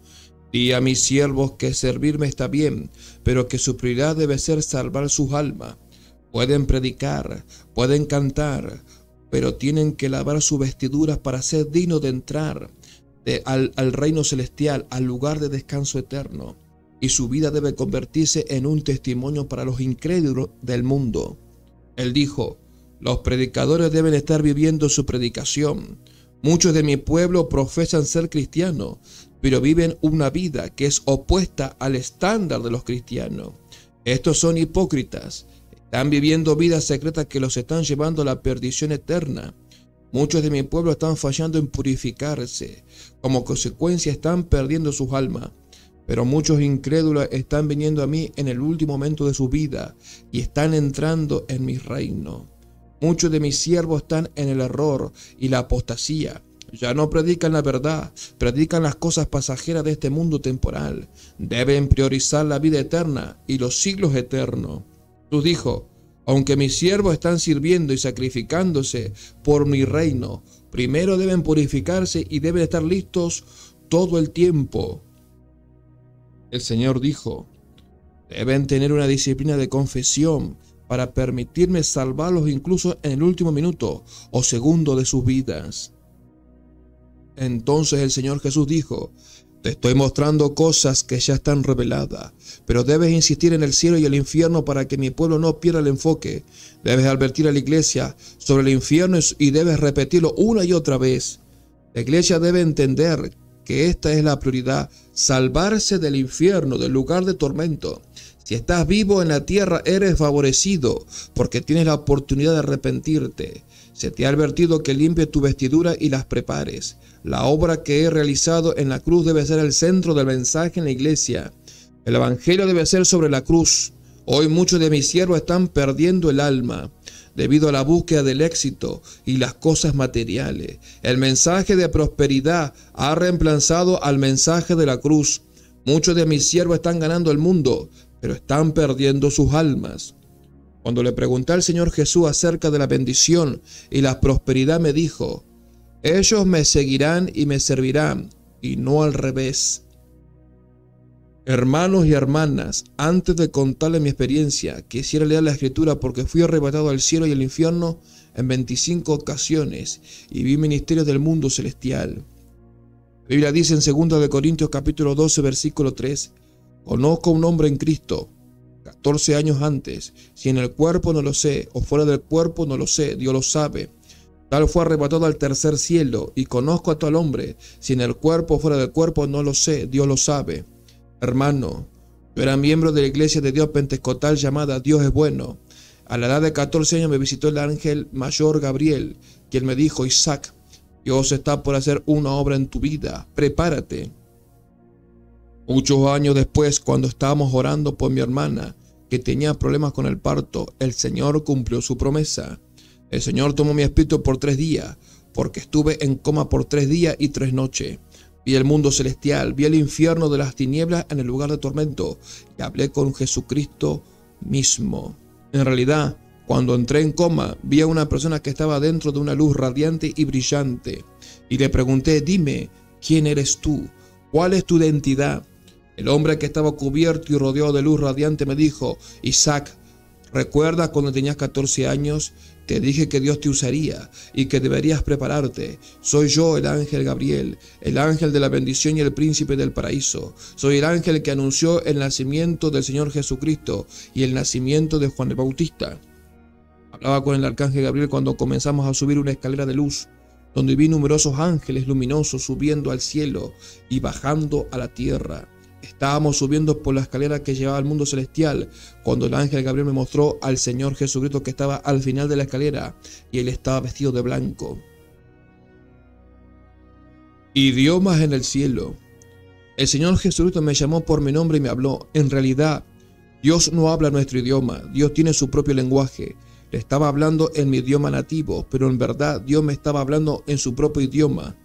di a mis siervos que servirme está bien, pero que su prioridad debe ser salvar sus almas. Pueden predicar, pueden cantar, pero tienen que lavar sus vestiduras para ser dignos de entrar de, al, al reino celestial, al lugar de descanso eterno. Y su vida debe convertirse en un testimonio para los incrédulos del mundo. Él dijo, los predicadores deben estar viviendo su predicación. Muchos de mi pueblo profesan ser cristianos, pero viven una vida que es opuesta al estándar de los cristianos. Estos son hipócritas. Están viviendo vidas secretas que los están llevando a la perdición eterna. Muchos de mi pueblo están fallando en purificarse. Como consecuencia están perdiendo sus almas. Pero muchos incrédulos están viniendo a mí en el último momento de su vida y están entrando en mi reino. Muchos de mis siervos están en el error y la apostasía. Ya no predican la verdad, predican las cosas pasajeras de este mundo temporal. Deben priorizar la vida eterna y los siglos eternos. Jesús dijo, aunque mis siervos están sirviendo y sacrificándose por mi reino, primero deben purificarse y deben estar listos todo el tiempo. El Señor dijo, deben tener una disciplina de confesión para permitirme salvarlos incluso en el último minuto o segundo de sus vidas. Entonces el Señor Jesús dijo, te estoy mostrando cosas que ya están reveladas, pero debes insistir en el cielo y el infierno para que mi pueblo no pierda el enfoque. Debes advertir a la iglesia sobre el infierno y debes repetirlo una y otra vez. La iglesia debe entender que esta es la prioridad, salvarse del infierno, del lugar de tormento. Si estás vivo en la tierra, eres favorecido porque tienes la oportunidad de arrepentirte. Se te ha advertido que limpies tu vestidura y las prepares. La obra que he realizado en la cruz debe ser el centro del mensaje en la iglesia. El evangelio debe ser sobre la cruz. Hoy muchos de mis siervos están perdiendo el alma debido a la búsqueda del éxito y las cosas materiales. El mensaje de prosperidad ha reemplazado al mensaje de la cruz. Muchos de mis siervos están ganando el mundo, pero están perdiendo sus almas. Cuando le pregunté al Señor Jesús acerca de la bendición y la prosperidad, me dijo, ellos me seguirán y me servirán, y no al revés. Hermanos y hermanas, antes de contarles mi experiencia, quisiera leer la Escritura porque fui arrebatado al cielo y al infierno en veinticinco ocasiones y vi ministerios del mundo celestial. La Biblia dice en segunda de Corintios capítulo doce versículo tres, conozco a un hombre en Cristo, catorce años antes, si en el cuerpo no lo sé, o fuera del cuerpo no lo sé, Dios lo sabe. Tal fue arrebatado al tercer cielo, y conozco a tal hombre, si en el cuerpo o fuera del cuerpo no lo sé, Dios lo sabe. Hermano, yo era miembro de la iglesia de Dios pentecostal llamada Dios es bueno. A la edad de catorce años me visitó el ángel mayor Gabriel, quien me dijo, Isaac, Dios está por hacer una obra en tu vida, prepárate. Muchos años después, cuando estábamos orando por mi hermana, que tenía problemas con el parto, el Señor cumplió su promesa. El Señor tomó mi espíritu por tres días, porque estuve en coma por tres días y tres noches. Vi el mundo celestial, vi el infierno de las tinieblas en el lugar de tormento, y hablé con Jesucristo mismo. En realidad, cuando entré en coma, vi a una persona que estaba dentro de una luz radiante y brillante, y le pregunté, dime, ¿quién eres tú? ¿Cuál es tu identidad? El hombre que estaba cubierto y rodeado de luz radiante me dijo, Isaac, ¿recuerdas cuando tenías catorce años? Te dije que Dios te usaría y que deberías prepararte. Soy yo el ángel Gabriel, el ángel de la bendición y el príncipe del paraíso. Soy el ángel que anunció el nacimiento del Señor Jesucristo y el nacimiento de Juan el Bautista. Hablaba con el arcángel Gabriel cuando comenzamos a subir una escalera de luz, donde vi numerosos ángeles luminosos subiendo al cielo y bajando a la tierra. Estábamos subiendo por la escalera que llevaba al mundo celestial, cuando el ángel Gabriel me mostró al Señor Jesucristo que estaba al final de la escalera, y él estaba vestido de blanco. Idiomas en el cielo. El Señor Jesucristo me llamó por mi nombre y me habló. En realidad, Dios no habla nuestro idioma, Dios tiene su propio lenguaje. Le estaba hablando en mi idioma nativo, pero en verdad Dios me estaba hablando en su propio idioma.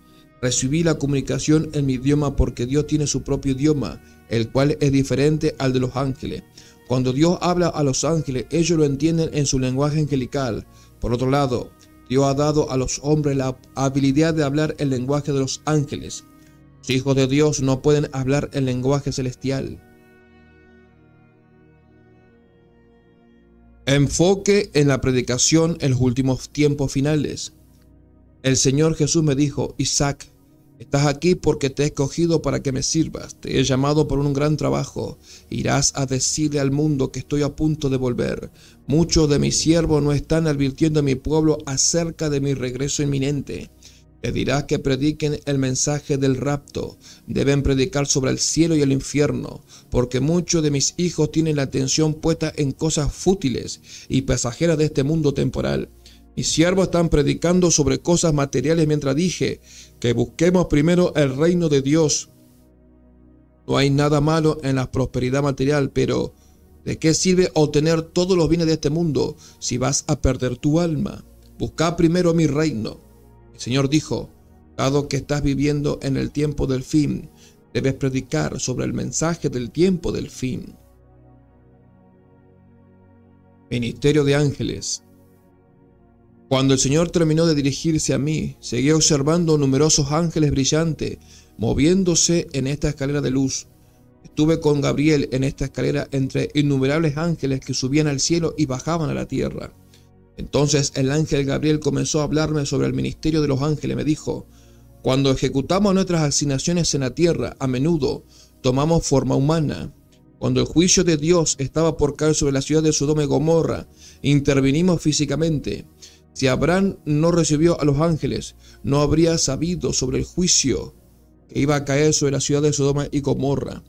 Recibí la comunicación en mi idioma porque Dios tiene su propio idioma, el cual es diferente al de los ángeles. Cuando Dios habla a los ángeles, ellos lo entienden en su lenguaje angelical. Por otro lado, Dios ha dado a los hombres la habilidad de hablar el lenguaje de los ángeles. Los hijos de Dios no pueden hablar el lenguaje celestial. Enfoque en la predicación en los últimos tiempos finales. El Señor Jesús me dijo: Isaac, estás aquí porque te he escogido para que me sirvas. Te he llamado por un gran trabajo. Irás a decirle al mundo que estoy a punto de volver. Muchos de mis siervos no están advirtiendo a mi pueblo acerca de mi regreso inminente. Le dirás que prediquen el mensaje del rapto. Deben predicar sobre el cielo y el infierno, porque muchos de mis hijos tienen la atención puesta en cosas fútiles y pasajeras de este mundo temporal. Mis siervos están predicando sobre cosas materiales mientras dije que busquemos primero el reino de Dios. No hay nada malo en la prosperidad material, pero ¿de qué sirve obtener todos los bienes de este mundo si vas a perder tu alma? Busca primero mi reino. El Señor dijo: dado que estás viviendo en el tiempo del fin, debes predicar sobre el mensaje del tiempo del fin. Ministerio de ángeles. Cuando el Señor terminó de dirigirse a mí, seguí observando numerosos ángeles brillantes moviéndose en esta escalera de luz. Estuve con Gabriel en esta escalera entre innumerables ángeles que subían al cielo y bajaban a la tierra. Entonces el ángel Gabriel comenzó a hablarme sobre el ministerio de los ángeles. Me dijo: cuando ejecutamos nuestras asignaciones en la tierra, a menudo tomamos forma humana. Cuando el juicio de Dios estaba por caer sobre la ciudad de Sodoma y Gomorra, intervinimos físicamente. Si Abraham no recibió a los ángeles, no habría sabido sobre el juicio que iba a caer sobre la ciudad de Sodoma y Gomorra.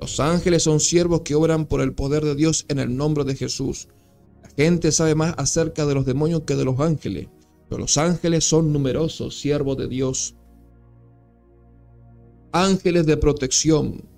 Los ángeles son siervos que obran por el poder de Dios en el nombre de Jesús. La gente sabe más acerca de los demonios que de los ángeles, pero los ángeles son numerosos siervos de Dios. Ángeles de protección.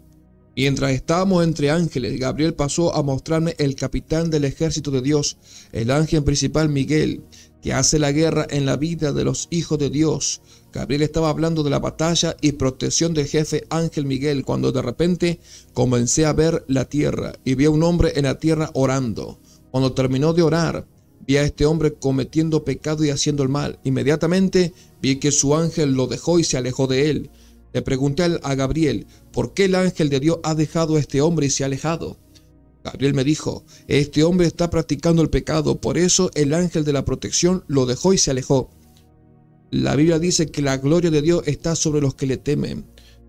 Mientras estábamos entre ángeles, Gabriel pasó a mostrarme el capitán del ejército de Dios, el ángel principal Miguel, que hace la guerra en la vida de los hijos de Dios. Gabriel estaba hablando de la batalla y protección del jefe ángel Miguel, cuando de repente comencé a ver la tierra y vi a un hombre en la tierra orando. Cuando terminó de orar, vi a este hombre cometiendo pecado y haciendo el mal. Inmediatamente vi que su ángel lo dejó y se alejó de él. Le pregunté a Gabriel: ¿por qué el ángel de Dios ha dejado a este hombre y se ha alejado? Gabriel me dijo: este hombre está practicando el pecado, por eso el ángel de la protección lo dejó y se alejó. La Biblia dice que la gloria de Dios está sobre los que le temen.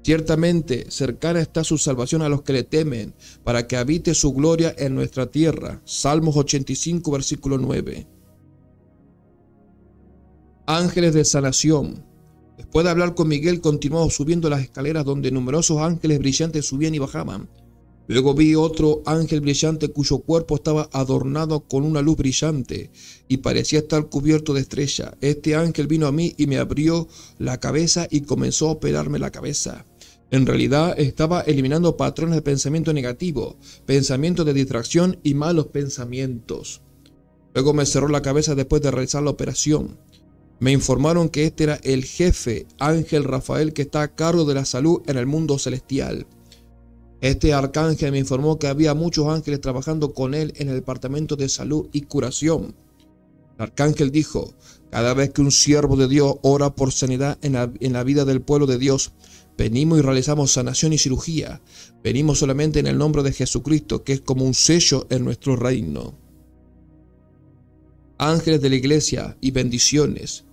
Ciertamente, cercana está su salvación a los que le temen, para que habite su gloria en nuestra tierra. Salmos ochenta y cinco, versículo nueve. Ángeles de sanación. Después de hablar con Miguel, continuó subiendo las escaleras donde numerosos ángeles brillantes subían y bajaban. Luego vi otro ángel brillante cuyo cuerpo estaba adornado con una luz brillante y parecía estar cubierto de estrella. Este ángel vino a mí y me abrió la cabeza y comenzó a operarme la cabeza. En realidad estaba eliminando patrones de pensamiento negativo, pensamientos de distracción y malos pensamientos. Luego me cerró la cabeza después de realizar la operación. Me informaron que este era el jefe ángel Rafael, que está a cargo de la salud en el mundo celestial. Este arcángel me informó que había muchos ángeles trabajando con él en el departamento de salud y curación. El arcángel dijo: cada vez que un siervo de Dios ora por sanidad en la, en la vida del pueblo de Dios, venimos y realizamos sanación y cirugía. Venimos solamente en el nombre de Jesucristo, que es como un sello en nuestro reino. Ángeles de la iglesia y bendiciones.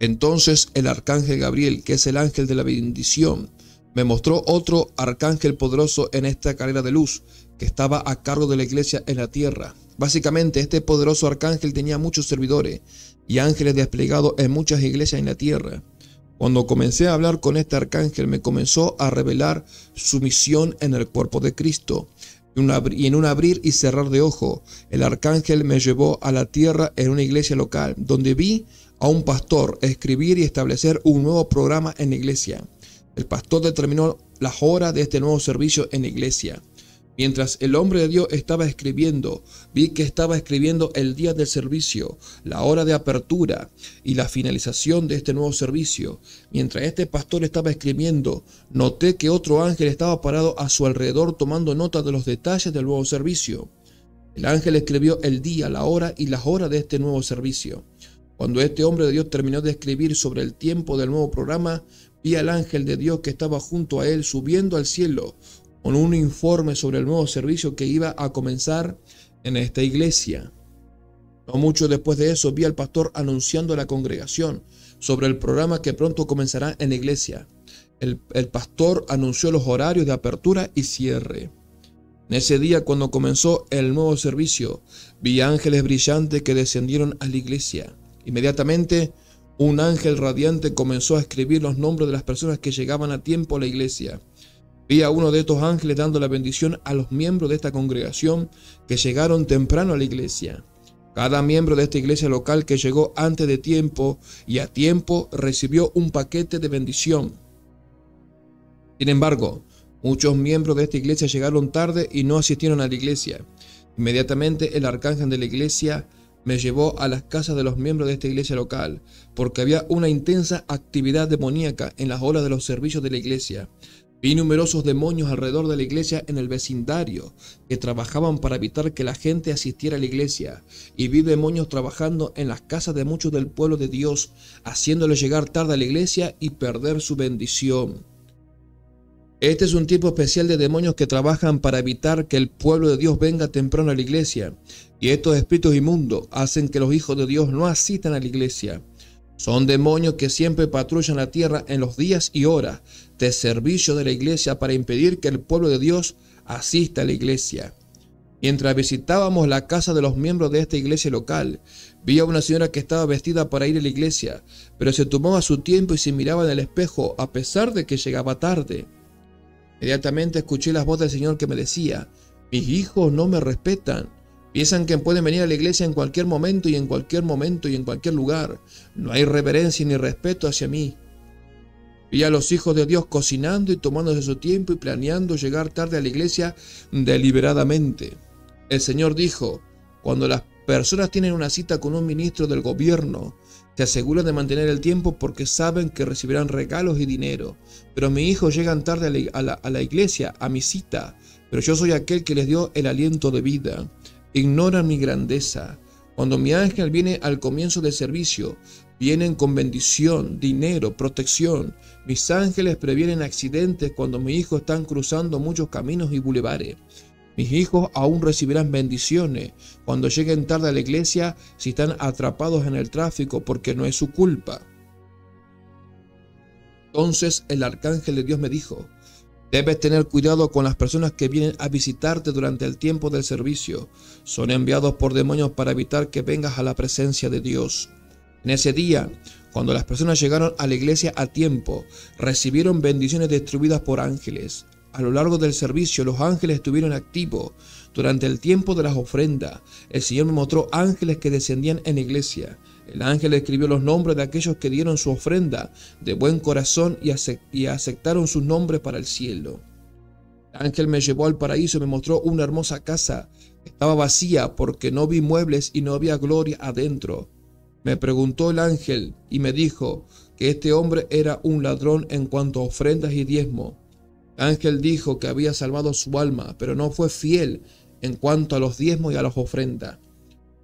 Entonces el arcángel Gabriel, que es el ángel de la bendición, me mostró otro arcángel poderoso en esta escalera de luz que estaba a cargo de la iglesia en la tierra. Básicamente, este poderoso arcángel tenía muchos servidores y ángeles desplegados en muchas iglesias en la tierra. Cuando comencé a hablar con este arcángel, me comenzó a revelar su misión en el cuerpo de Cristo. Y en un abrir y cerrar de ojo, el arcángel me llevó a la tierra en una iglesia local, donde vi a un pastor escribir y establecer un nuevo programa en la iglesia. El pastor determinó las horas de este nuevo servicio en la iglesia. Mientras el hombre de Dios estaba escribiendo, vi que estaba escribiendo el día del servicio, la hora de apertura y la finalización de este nuevo servicio. Mientras este pastor estaba escribiendo, noté que otro ángel estaba parado a su alrededor tomando nota de los detalles del nuevo servicio. El ángel escribió el día, la hora y las horas de este nuevo servicio. Cuando este hombre de Dios terminó de escribir sobre el tiempo del nuevo programa, vi al ángel de Dios que estaba junto a él subiendo al cielo con un informe sobre el nuevo servicio que iba a comenzar en esta iglesia. No mucho después de eso vi al pastor anunciando a la congregación sobre el programa que pronto comenzará en la iglesia. El, el pastor anunció los horarios de apertura y cierre. En ese día, cuando comenzó el nuevo servicio, vi ángeles brillantes que descendieron a la iglesia. Inmediatamente, un ángel radiante comenzó a escribir los nombres de las personas que llegaban a tiempo a la iglesia. Vi a uno de estos ángeles dando la bendición a los miembros de esta congregación que llegaron temprano a la iglesia. Cada miembro de esta iglesia local que llegó antes de tiempo y a tiempo recibió un paquete de bendición. Sin embargo, muchos miembros de esta iglesia llegaron tarde y no asistieron a la iglesia. Inmediatamente el arcángel de la iglesia me llevó a las casas de los miembros de esta iglesia local, porque había una intensa actividad demoníaca en las horas de los servicios de la iglesia. Vi numerosos demonios alrededor de la iglesia en el vecindario que trabajaban para evitar que la gente asistiera a la iglesia, y vi demonios trabajando en las casas de muchos del pueblo de Dios, haciéndoles llegar tarde a la iglesia y perder su bendición. Este es un tipo especial de demonios que trabajan para evitar que el pueblo de Dios venga temprano a la iglesia, y estos espíritus inmundos hacen que los hijos de Dios no asistan a la iglesia. Son demonios que siempre patrullan la tierra en los días y horas de servicio de la iglesia para impedir que el pueblo de Dios asista a la iglesia. Mientras visitábamos la casa de los miembros de esta iglesia local, vi a una señora que estaba vestida para ir a la iglesia, pero se tomaba su tiempo y se miraba en el espejo a pesar de que llegaba tarde. Inmediatamente escuché las voces del Señor que me decía: mis hijos no me respetan. Piensan que pueden venir a la iglesia en cualquier momento y en cualquier momento y en cualquier lugar. No hay reverencia ni respeto hacia mí. Vi a los hijos de Dios cocinando y tomándose su tiempo y planeando llegar tarde a la iglesia deliberadamente. El Señor dijo: cuando las personas tienen una cita con un ministro del gobierno, se aseguran de mantener el tiempo porque saben que recibirán regalos y dinero. Pero mis hijos llegan tarde a la, a la, a la iglesia, a mi cita, pero yo soy aquel que les dio el aliento de vida. Ignoran mi grandeza. Cuando mi ángel viene al comienzo del servicio, vienen con bendición, dinero, protección. Mis ángeles previenen accidentes cuando mis hijos están cruzando muchos caminos y bulevares. Mis hijos aún recibirán bendiciones cuando lleguen tarde a la iglesia si están atrapados en el tráfico, porque no es su culpa. Entonces el arcángel de Dios me dijo: debes tener cuidado con las personas que vienen a visitarte durante el tiempo del servicio. Son enviados por demonios para evitar que vengas a la presencia de Dios. En ese día, cuando las personas llegaron a la iglesia a tiempo, recibieron bendiciones distribuidas por ángeles. A lo largo del servicio, los ángeles estuvieron activos. Durante el tiempo de las ofrendas, el Señor me mostró ángeles que descendían en la iglesia. El ángel escribió los nombres de aquellos que dieron su ofrenda de buen corazón y aceptaron sus nombres para el cielo. El ángel me llevó al paraíso y me mostró una hermosa casa. Estaba vacía porque no vi muebles y no había gloria adentro. Me preguntó el ángel y me dijo que este hombre era un ladrón en cuanto a ofrendas y diezmo. El ángel dijo que había salvado su alma, pero no fue fiel en cuanto a los diezmos y a las ofrendas.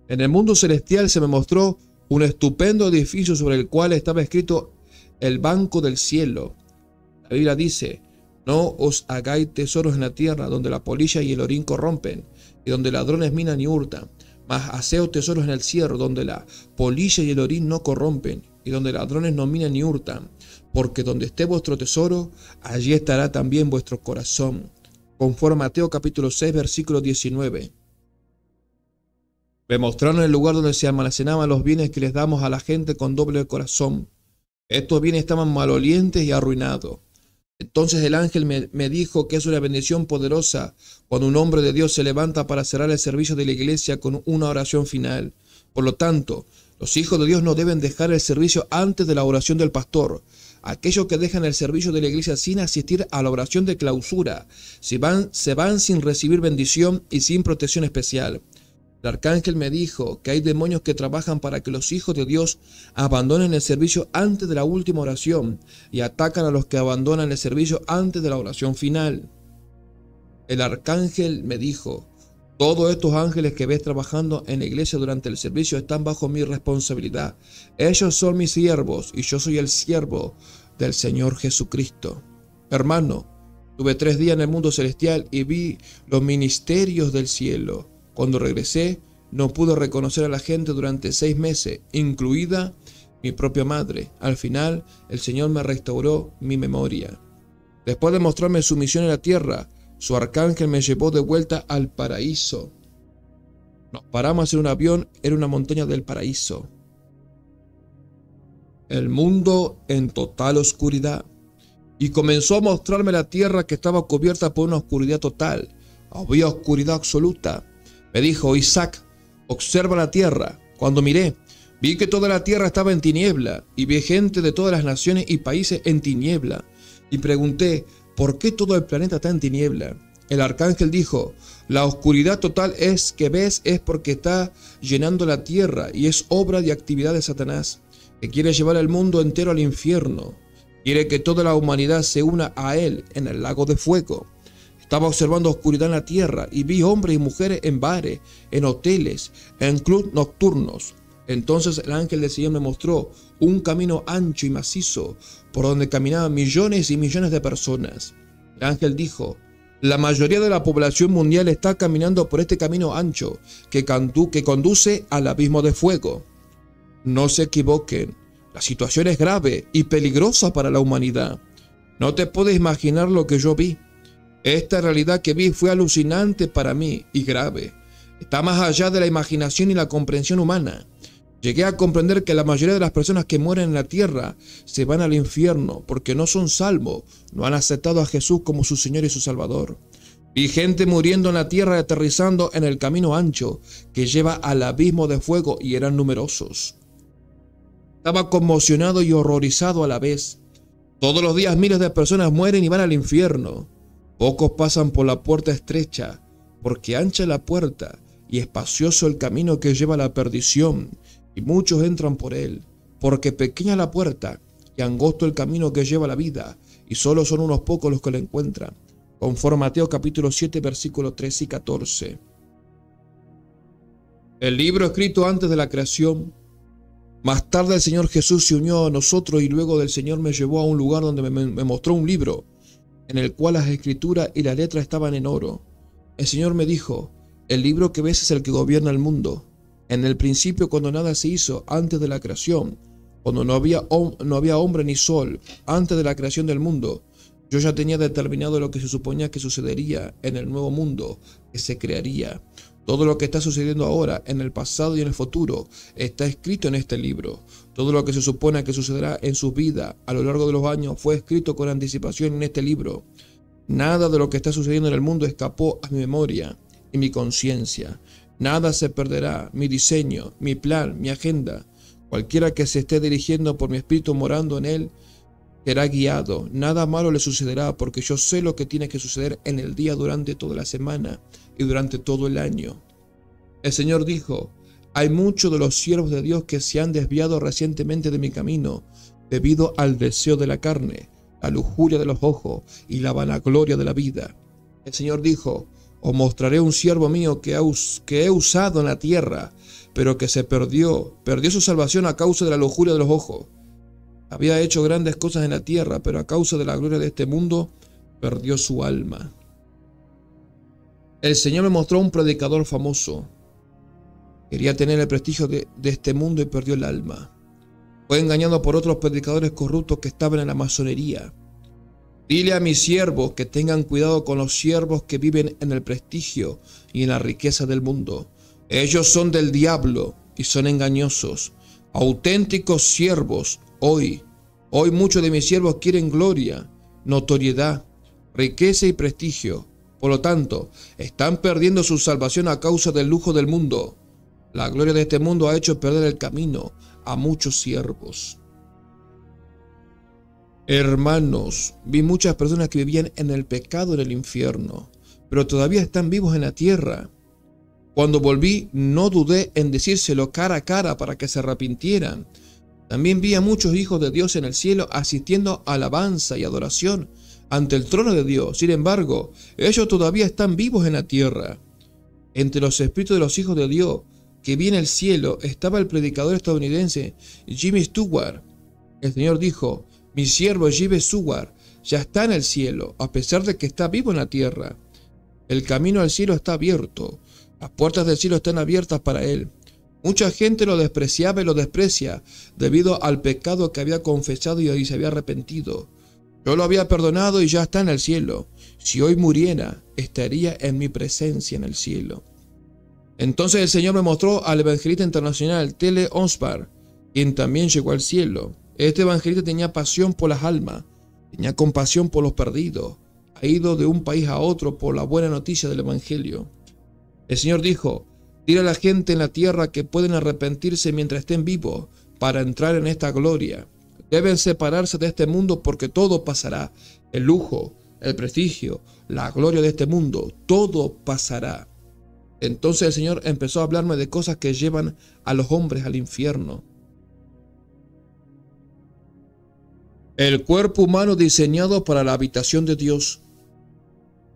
En el mundo celestial se me mostró un estupendo edificio sobre el cual estaba escrito el banco del cielo. La Biblia dice: no os hagáis tesoros en la tierra, donde la polilla y el orín corrompen, y donde ladrones minan y hurtan, mas haceos tesoros en el cielo, donde la polilla y el orín no corrompen, y donde ladrones no minan ni hurtan, porque donde esté vuestro tesoro, allí estará también vuestro corazón. Conforme a Mateo capítulo seis, versículo diecinueve. Me mostraron el lugar donde se almacenaban los bienes que les damos a la gente con doble corazón. Estos bienes estaban malolientes y arruinados. Entonces el ángel me, me dijo que es una bendición poderosa cuando un hombre de Dios se levanta para cerrar el servicio de la iglesia con una oración final. Por lo tanto, los hijos de Dios no deben dejar el servicio antes de la oración del pastor. Aquellos que dejan el servicio de la iglesia sin asistir a la oración de clausura, se van, se van sin recibir bendición y sin protección especial. El arcángel me dijo que hay demonios que trabajan para que los hijos de Dios abandonen el servicio antes de la última oración y atacan a los que abandonan el servicio antes de la oración final. El arcángel me dijo: todos estos ángeles que ves trabajando en la iglesia durante el servicio están bajo mi responsabilidad. Ellos son mis siervos y yo soy el siervo del Señor Jesucristo. Hermano, tuve tres días en el mundo celestial y vi los ministerios del cielo. Cuando regresé, No pude reconocer a la gente durante seis meses, incluida mi propia madre. Al final, el Señor me restauró mi memoria. Después de mostrarme su misión en la tierra, su arcángel me llevó de vuelta al paraíso. Nos paramos en un avión, era una montaña del paraíso. El mundo en total oscuridad. Y comenzó a mostrarme la tierra que estaba cubierta por una oscuridad total. Había oscuridad absoluta. Me dijo, Isaac, observa la tierra. Cuando miré, vi que toda la tierra estaba en tiniebla, y vi gente de todas las naciones y países en tiniebla. Y pregunté, ¿por qué todo el planeta está en tiniebla? El arcángel dijo, la oscuridad total es que ves es porque está llenando la tierra y es obra de actividad de Satanás, que quiere llevar al mundo entero al infierno. Quiere que toda la humanidad se una a él en el lago de fuego. Estaba observando oscuridad en la tierra y vi hombres y mujeres en bares, en hoteles, en clubes nocturnos. Entonces el ángel del Señor me mostró un camino ancho y macizo por donde caminaban millones y millones de personas. El ángel dijo, la mayoría de la población mundial está caminando por este camino ancho que, que conduce al abismo de fuego. No se equivoquen, la situación es grave y peligrosa para la humanidad. No te puedes imaginar lo que yo vi. Esta realidad que vi fue alucinante para mí y grave. Está más allá de la imaginación y la comprensión humana. Llegué a comprender que la mayoría de las personas que mueren en la tierra se van al infierno porque no son salvos, no han aceptado a Jesús como su Señor y su Salvador. Vi gente muriendo en la tierra y aterrizando en el camino ancho que lleva al abismo de fuego y eran numerosos. Estaba conmocionado y horrorizado a la vez. Todos los días miles de personas mueren y van al infierno. Pocos pasan por la puerta estrecha, porque ancha la puerta y espacioso el camino que lleva a la perdición, y muchos entran por él, porque pequeña la puerta y angosto el camino que lleva a la vida, y solo son unos pocos los que la encuentran, conforme Mateo capítulo siete versículos trece y catorce. El libro escrito antes de la creación. Más tarde el Señor Jesús se unió a nosotros y luego del Señor me llevó a un lugar donde me, me mostró un libro, en el cual las escrituras y las letras estaban en oro. El Señor me dijo, el libro que ves es el que gobierna el mundo. En el principio, cuando nada se hizo, antes de la creación, cuando no había, no había hombre ni sol, antes de la creación del mundo, yo ya tenía determinado lo que se suponía que sucedería en el nuevo mundo, que se crearía. Todo lo que está sucediendo ahora, en el pasado y en el futuro, está escrito en este libro. Todo lo que se supone que sucederá en su vida a lo largo de los años fue escrito con anticipación en este libro. Nada de lo que está sucediendo en el mundo escapó a mi memoria y mi conciencia. Nada se perderá, mi diseño, mi plan, mi agenda. Cualquiera que se esté dirigiendo por mi espíritu morando en él, será guiado. Nada malo le sucederá porque yo sé lo que tiene que suceder en el día durante toda la semana y durante todo el año. El Señor dijo, hay muchos de los siervos de Dios que se han desviado recientemente de mi camino, debido al deseo de la carne, la lujuria de los ojos y la vanagloria de la vida. El Señor dijo, os mostraré un siervo mío que he usado en la tierra, pero que se perdió, perdió su salvación a causa de la lujuria de los ojos. Había hecho grandes cosas en la tierra, pero a causa de la gloria de este mundo, perdió su alma. El Señor me mostró un predicador famoso. Quería tener el prestigio de, de este mundo y perdió el alma. Fue engañado por otros predicadores corruptos que estaban en la masonería. Dile a mis siervos que tengan cuidado con los siervos que viven en el prestigio y en la riqueza del mundo. Ellos son del diablo y son engañosos. Auténticos siervos hoy. Hoy muchos de mis siervos quieren gloria, notoriedad, riqueza y prestigio. Por lo tanto, están perdiendo su salvación a causa del lujo del mundo. La gloria de este mundo ha hecho perder el camino a muchos siervos. Hermanos, vi muchas personas que vivían en el pecado en el infierno, pero todavía están vivos en la tierra. Cuando volví, no dudé en decírselo cara a cara para que se arrepintieran. También vi a muchos hijos de Dios en el cielo asistiendo a alabanza y adoración ante el trono de Dios. Sin embargo, ellos todavía están vivos en la tierra. Entre los espíritus de los hijos de Dios que vi en el cielo estaba el predicador estadounidense Jimmy Stewart. El Señor dijo, mi siervo Jimmy Stewart ya está en el cielo, a pesar de que está vivo en la tierra. El camino al cielo está abierto. Las puertas del cielo están abiertas para él. Mucha gente lo despreciaba y lo desprecia debido al pecado que había confesado y se había arrepentido. Yo lo había perdonado y ya está en el cielo. Si hoy muriera, estaría en mi presencia en el cielo. Entonces el Señor me mostró al evangelista internacional T L Osborn, quien también llegó al cielo. Este evangelista tenía pasión por las almas, tenía compasión por los perdidos. Ha ido de un país a otro por la buena noticia del evangelio. El Señor dijo, dile a la gente en la tierra que pueden arrepentirse mientras estén vivos para entrar en esta gloria. Deben separarse de este mundo porque todo pasará. El lujo, el prestigio, la gloria de este mundo, todo pasará. Entonces el Señor empezó a hablarme de cosas que llevan a los hombres al infierno. El cuerpo humano diseñado para la habitación de Dios.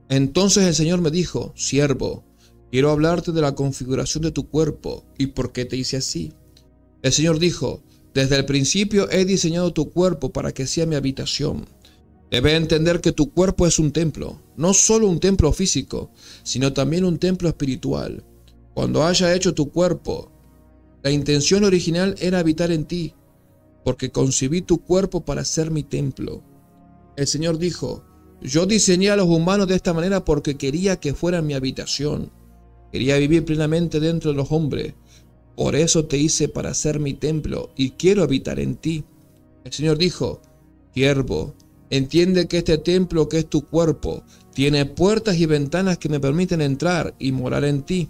Entonces el Señor me dijo, siervo, quiero hablarte de la configuración de tu cuerpo y por qué te hice así. El Señor dijo, desde el principio he diseñado tu cuerpo para que sea mi habitación. Debes entender que tu cuerpo es un templo, no solo un templo físico, sino también un templo espiritual. Cuando haya hecho tu cuerpo, la intención original era habitar en ti, porque concebí tu cuerpo para ser mi templo. El Señor dijo, yo diseñé a los humanos de esta manera porque quería que fueran mi habitación. Quería vivir plenamente dentro de los hombres. Por eso te hice para ser mi templo y quiero habitar en ti. El Señor dijo, siervo, entiende que este templo que es tu cuerpo tiene puertas y ventanas que me permiten entrar y morar en ti.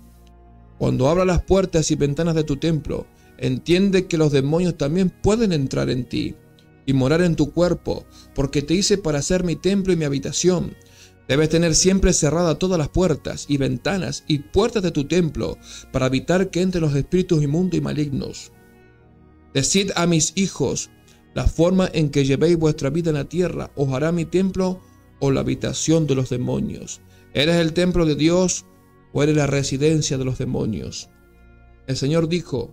Cuando abra las puertas y ventanas de tu templo, entiende que los demonios también pueden entrar en ti y morar en tu cuerpo, porque te hice para ser mi templo y mi habitación. Debes tener siempre cerradas todas las puertas y ventanas y puertas de tu templo para evitar que entren los espíritus inmundos y malignos. Decid a mis hijos, la forma en que llevéis vuestra vida en la tierra os hará mi templo o la habitación de los demonios. ¿Eres el templo de Dios o eres la residencia de los demonios? El Señor dijo,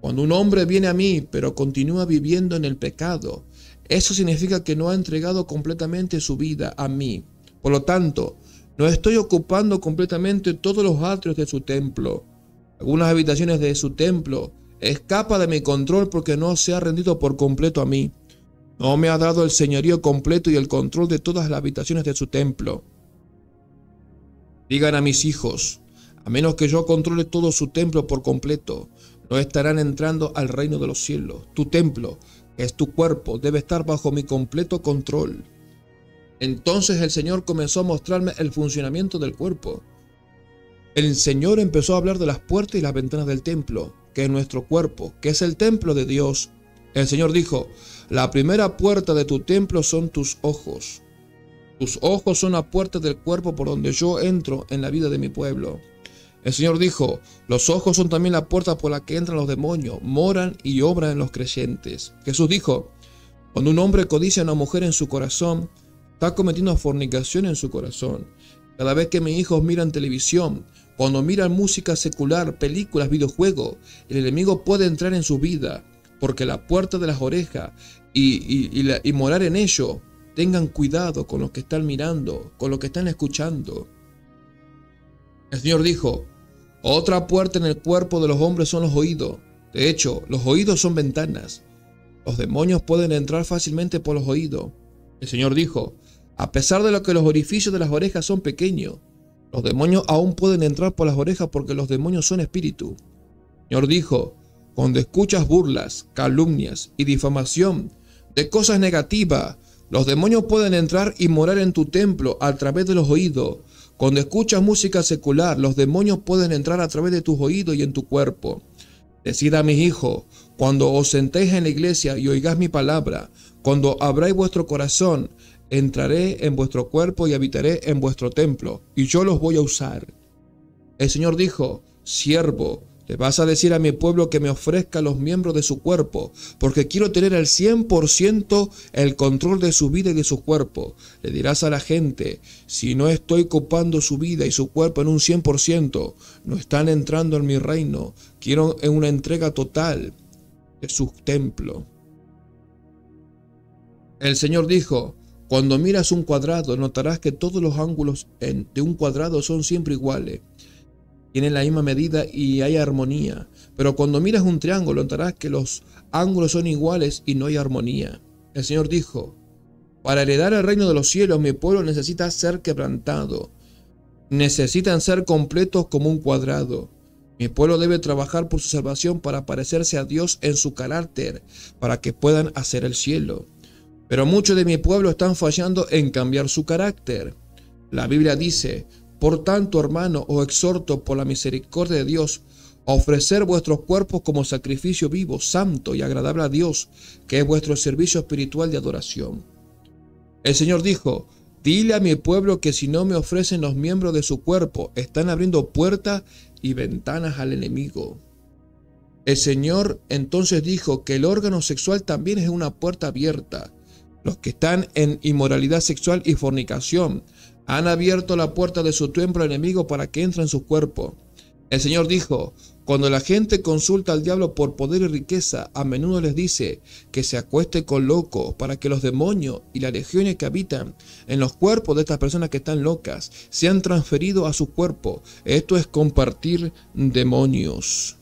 cuando un hombre viene a mí pero continúa viviendo en el pecado, eso significa que no ha entregado completamente su vida a mí. Por lo tanto, no estoy ocupando completamente todos los atrios de su templo. Algunas habitaciones de su templo escapan de mi control porque no se ha rendido por completo a mí. No me ha dado el señorío completo y el control de todas las habitaciones de su templo. Digan a mis hijos, a menos que yo controle todo su templo por completo, no estarán entrando al reino de los cielos. Tu templo, que es tu cuerpo, debe estar bajo mi completo control. Entonces el Señor comenzó a mostrarme el funcionamiento del cuerpo. El Señor empezó a hablar de las puertas y las ventanas del templo, que es nuestro cuerpo, que es el templo de Dios. El Señor dijo, la primera puerta de tu templo son tus ojos. Tus ojos son la puerta del cuerpo por donde yo entro en la vida de mi pueblo. El Señor dijo, los ojos son también la puerta por la que entran los demonios, moran y obran en los creyentes. Jesús dijo, cuando un hombre codicia a una mujer en su corazón, está cometiendo fornicación en su corazón. Cada vez que mis hijos miran televisión, cuando miran música secular, películas, videojuegos, el enemigo puede entrar en su vida, porque la puerta de las orejas y, y, y, la, y morar en ello, tengan cuidado con lo que están mirando, con lo que están escuchando. El Señor dijo, otra puerta en el cuerpo de los hombres son los oídos. De hecho, los oídos son ventanas. Los demonios pueden entrar fácilmente por los oídos. El Señor dijo, a pesar de lo que los orificios de las orejas son pequeños, los demonios aún pueden entrar por las orejas porque los demonios son espíritu. El Señor dijo, cuando escuchas burlas, calumnias y difamación de cosas negativas, los demonios pueden entrar y morar en tu templo a través de los oídos. Cuando escuchas música secular, los demonios pueden entrar a través de tus oídos y en tu cuerpo. Decid a mis hijos, cuando os sentéis en la iglesia y oigáis mi palabra, cuando abráis vuestro corazón, entraré en vuestro cuerpo y habitaré en vuestro templo, y yo los voy a usar. El Señor dijo, siervo, le vas a decir a mi pueblo que me ofrezca los miembros de su cuerpo, porque quiero tener al cien por ciento el control de su vida y de su cuerpo. Le dirás a la gente, si no estoy ocupando su vida y su cuerpo en un cien por ciento, no están entrando en mi reino, quiero una entrega total de su templo. El Señor dijo, cuando miras un cuadrado, notarás que todos los ángulos de un cuadrado son siempre iguales. tienen la misma medida y hay armonía. Pero cuando miras un triángulo, notarás que los ángulos son iguales y no hay armonía. El Señor dijo, para heredar el reino de los cielos, mi pueblo necesita ser quebrantado. Necesitan ser completos como un cuadrado. Mi pueblo debe trabajar por su salvación para parecerse a Dios en su carácter, para que puedan hacer el cielo. Pero muchos de mi pueblo están fallando en cambiar su carácter. La Biblia dice, por tanto, hermano, os exhorto por la misericordia de Dios, a ofrecer vuestros cuerpos como sacrificio vivo, santo y agradable a Dios, que es vuestro servicio espiritual de adoración. El Señor dijo, dile a mi pueblo que si no me ofrecen los miembros de su cuerpo, están abriendo puertas y ventanas al enemigo. El Señor entonces dijo que el órgano sexual también es una puerta abierta. Los que están en inmoralidad sexual y fornicación han abierto la puerta de su templo al enemigo para que entre en su cuerpo. El Señor dijo, cuando la gente consulta al diablo por poder y riqueza, a menudo les dice que se acueste con locos para que los demonios y las legiones que habitan en los cuerpos de estas personas que están locas sean transferidos a su cuerpo. Esto es compartir demonios.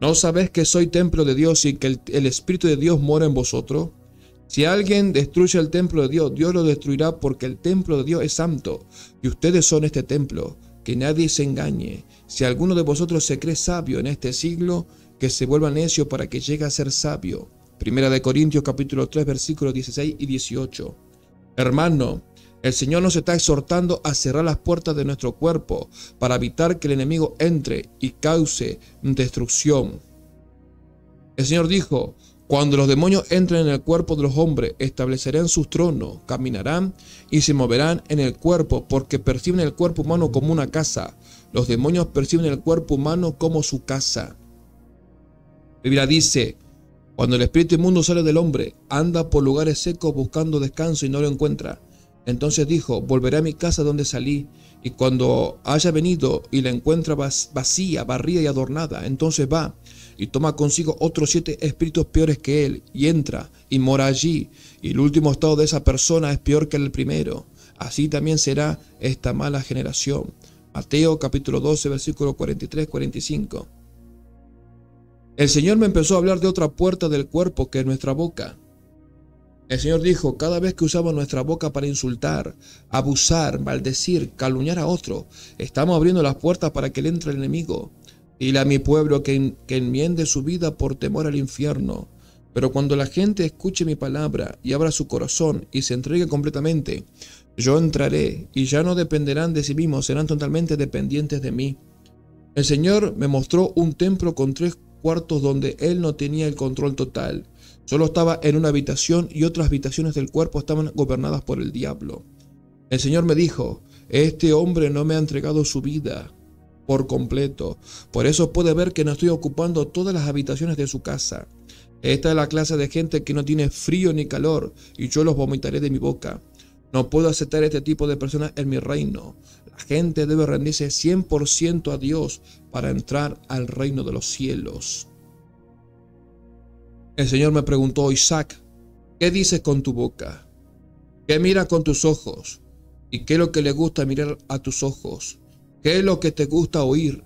¿No sabéis que soy templo de Dios y que el, el Espíritu de Dios mora en vosotros? Si alguien destruye el templo de Dios, Dios lo destruirá, porque el templo de Dios es santo y ustedes son este templo. Que nadie se engañe. Si alguno de vosotros se cree sabio en este siglo, que se vuelva necio para que llegue a ser sabio. Primera de Corintios capítulo tres, versículos dieciséis y dieciocho. Hermano, el Señor nos está exhortando a cerrar las puertas de nuestro cuerpo para evitar que el enemigo entre y cause destrucción. El Señor dijo, cuando los demonios entren en el cuerpo de los hombres, establecerán sus tronos, caminarán y se moverán en el cuerpo, porque perciben el cuerpo humano como una casa. Los demonios perciben el cuerpo humano como su casa. La Biblia dice, cuando el espíritu inmundo sale del hombre, anda por lugares secos buscando descanso y no lo encuentra. Entonces dijo, volveré a mi casa donde salí, y cuando haya venido y la encuentra vacía, barrida y adornada, entonces va y toma consigo otros siete espíritus peores que él, y entra y mora allí, y el último estado de esa persona es peor que el primero. Así también será esta mala generación. Mateo capítulo doce, versículos cuarenta y tres a cuarenta y cinco. El Señor me empezó a hablar de otra puerta del cuerpo que es nuestra boca. El Señor dijo, cada vez que usamos nuestra boca para insultar, abusar, maldecir, calumniar a otro, estamos abriendo las puertas para que le entre el enemigo. Dile a mi pueblo que, que enmiende su vida por temor al infierno. Pero cuando la gente escuche mi palabra y abra su corazón y se entregue completamente, yo entraré y ya no dependerán de sí mismos, serán totalmente dependientes de mí. El Señor me mostró un templo con tres cuartos donde Él no tenía el control total. Solo estaba en una habitación y otras habitaciones del cuerpo estaban gobernadas por el diablo. El Señor me dijo, este hombre no me ha entregado su vida por completo. Por eso puede ver que no estoy ocupando todas las habitaciones de su casa. Esta es la clase de gente que no tiene frío ni calor y yo los vomitaré de mi boca. No puedo aceptar este tipo de personas en mi reino. La gente debe rendirse cien por ciento a Dios para entrar al reino de los cielos. El Señor me preguntó, Isaac, ¿qué dices con tu boca? ¿Qué miras con tus ojos? ¿Y qué es lo que le gusta mirar a tus ojos? ¿Qué es lo que te gusta oír?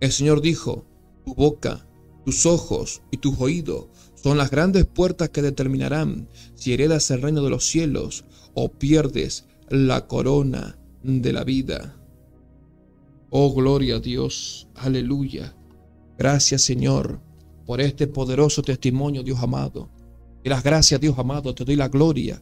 El Señor dijo, tu boca, tus ojos y tus oídos son las grandes puertas que determinarán si heredas el reino de los cielos o pierdes la corona de la vida. Oh, gloria a Dios. Aleluya. Gracias, Señor, por este poderoso testimonio, Dios amado. Y las gracias, Dios amado, te doy la gloria,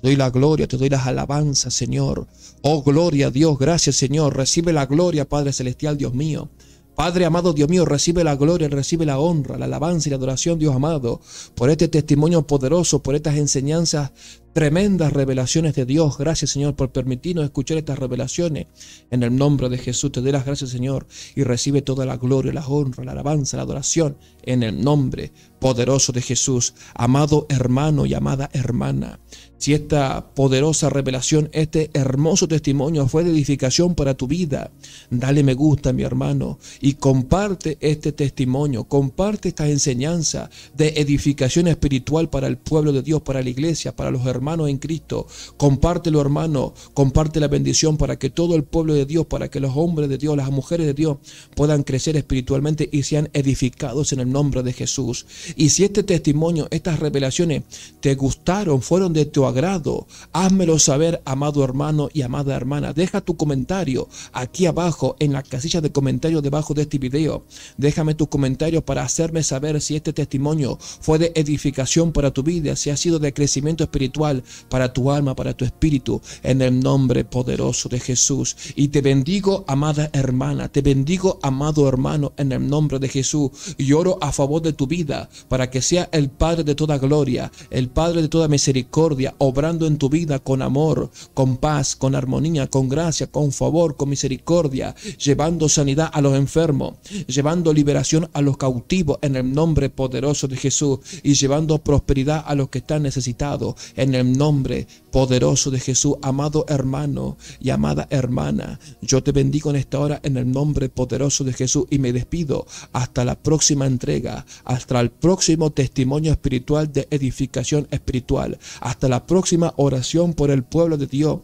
te doy la gloria, te doy las alabanzas, Señor. Oh, gloria a Dios, gracias, Señor. Recibe la gloria, Padre celestial, Dios mío. Padre amado, Dios mío, recibe la gloria, recibe la honra, la alabanza y la adoración, Dios amado, por este testimonio poderoso, por estas enseñanzas, tremendas revelaciones de Dios. Gracias, Señor, por permitirnos escuchar estas revelaciones. En el nombre de Jesús te doy las gracias, Señor, y recibe toda la gloria, la honra, la alabanza, la adoración, en el nombre poderoso de Jesús. Amado hermano y amada hermana, si esta poderosa revelación, este hermoso testimonio fue de edificación para tu vida, dale me gusta, mi hermano, y comparte este testimonio, comparte esta enseñanza de edificación espiritual para el pueblo de Dios, para la iglesia, para los hermanos, hermano en Cristo. Compártelo, hermano. Comparte la bendición para que todo el pueblo de Dios, para que los hombres de Dios, las mujeres de Dios puedan crecer espiritualmente y sean edificados en el nombre de Jesús. Y si este testimonio, estas revelaciones te gustaron, fueron de tu agrado, házmelo saber, amado hermano y amada hermana. Deja tu comentario aquí abajo en la casilla de comentarios debajo de este video. Déjame tus comentarios para hacerme saber si este testimonio fue de edificación para tu vida, si ha sido de crecimiento espiritual para tu alma, para tu espíritu, en el nombre poderoso de Jesús. Y te bendigo, amada hermana, te bendigo, amado hermano, en el nombre de Jesús. Y oro a favor de tu vida para que sea el Padre de toda gloria, el Padre de toda misericordia, obrando en tu vida con amor, con paz, con armonía, con gracia, con favor, con misericordia, llevando sanidad a los enfermos, llevando liberación a los cautivos en el nombre poderoso de Jesús y llevando prosperidad a los que están necesitados en el nombre poderoso de Jesús. Amado hermano y amada hermana, yo te bendigo en esta hora en el nombre poderoso de Jesús y me despido hasta la próxima entrega, hasta el próximo testimonio espiritual de edificación espiritual, hasta la próxima oración por el pueblo de Dios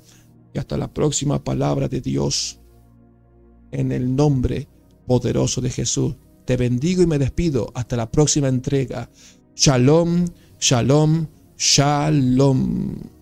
y hasta la próxima palabra de Dios en el nombre poderoso de Jesús. Te bendigo y me despido hasta la próxima entrega. Shalom, shalom, shalom.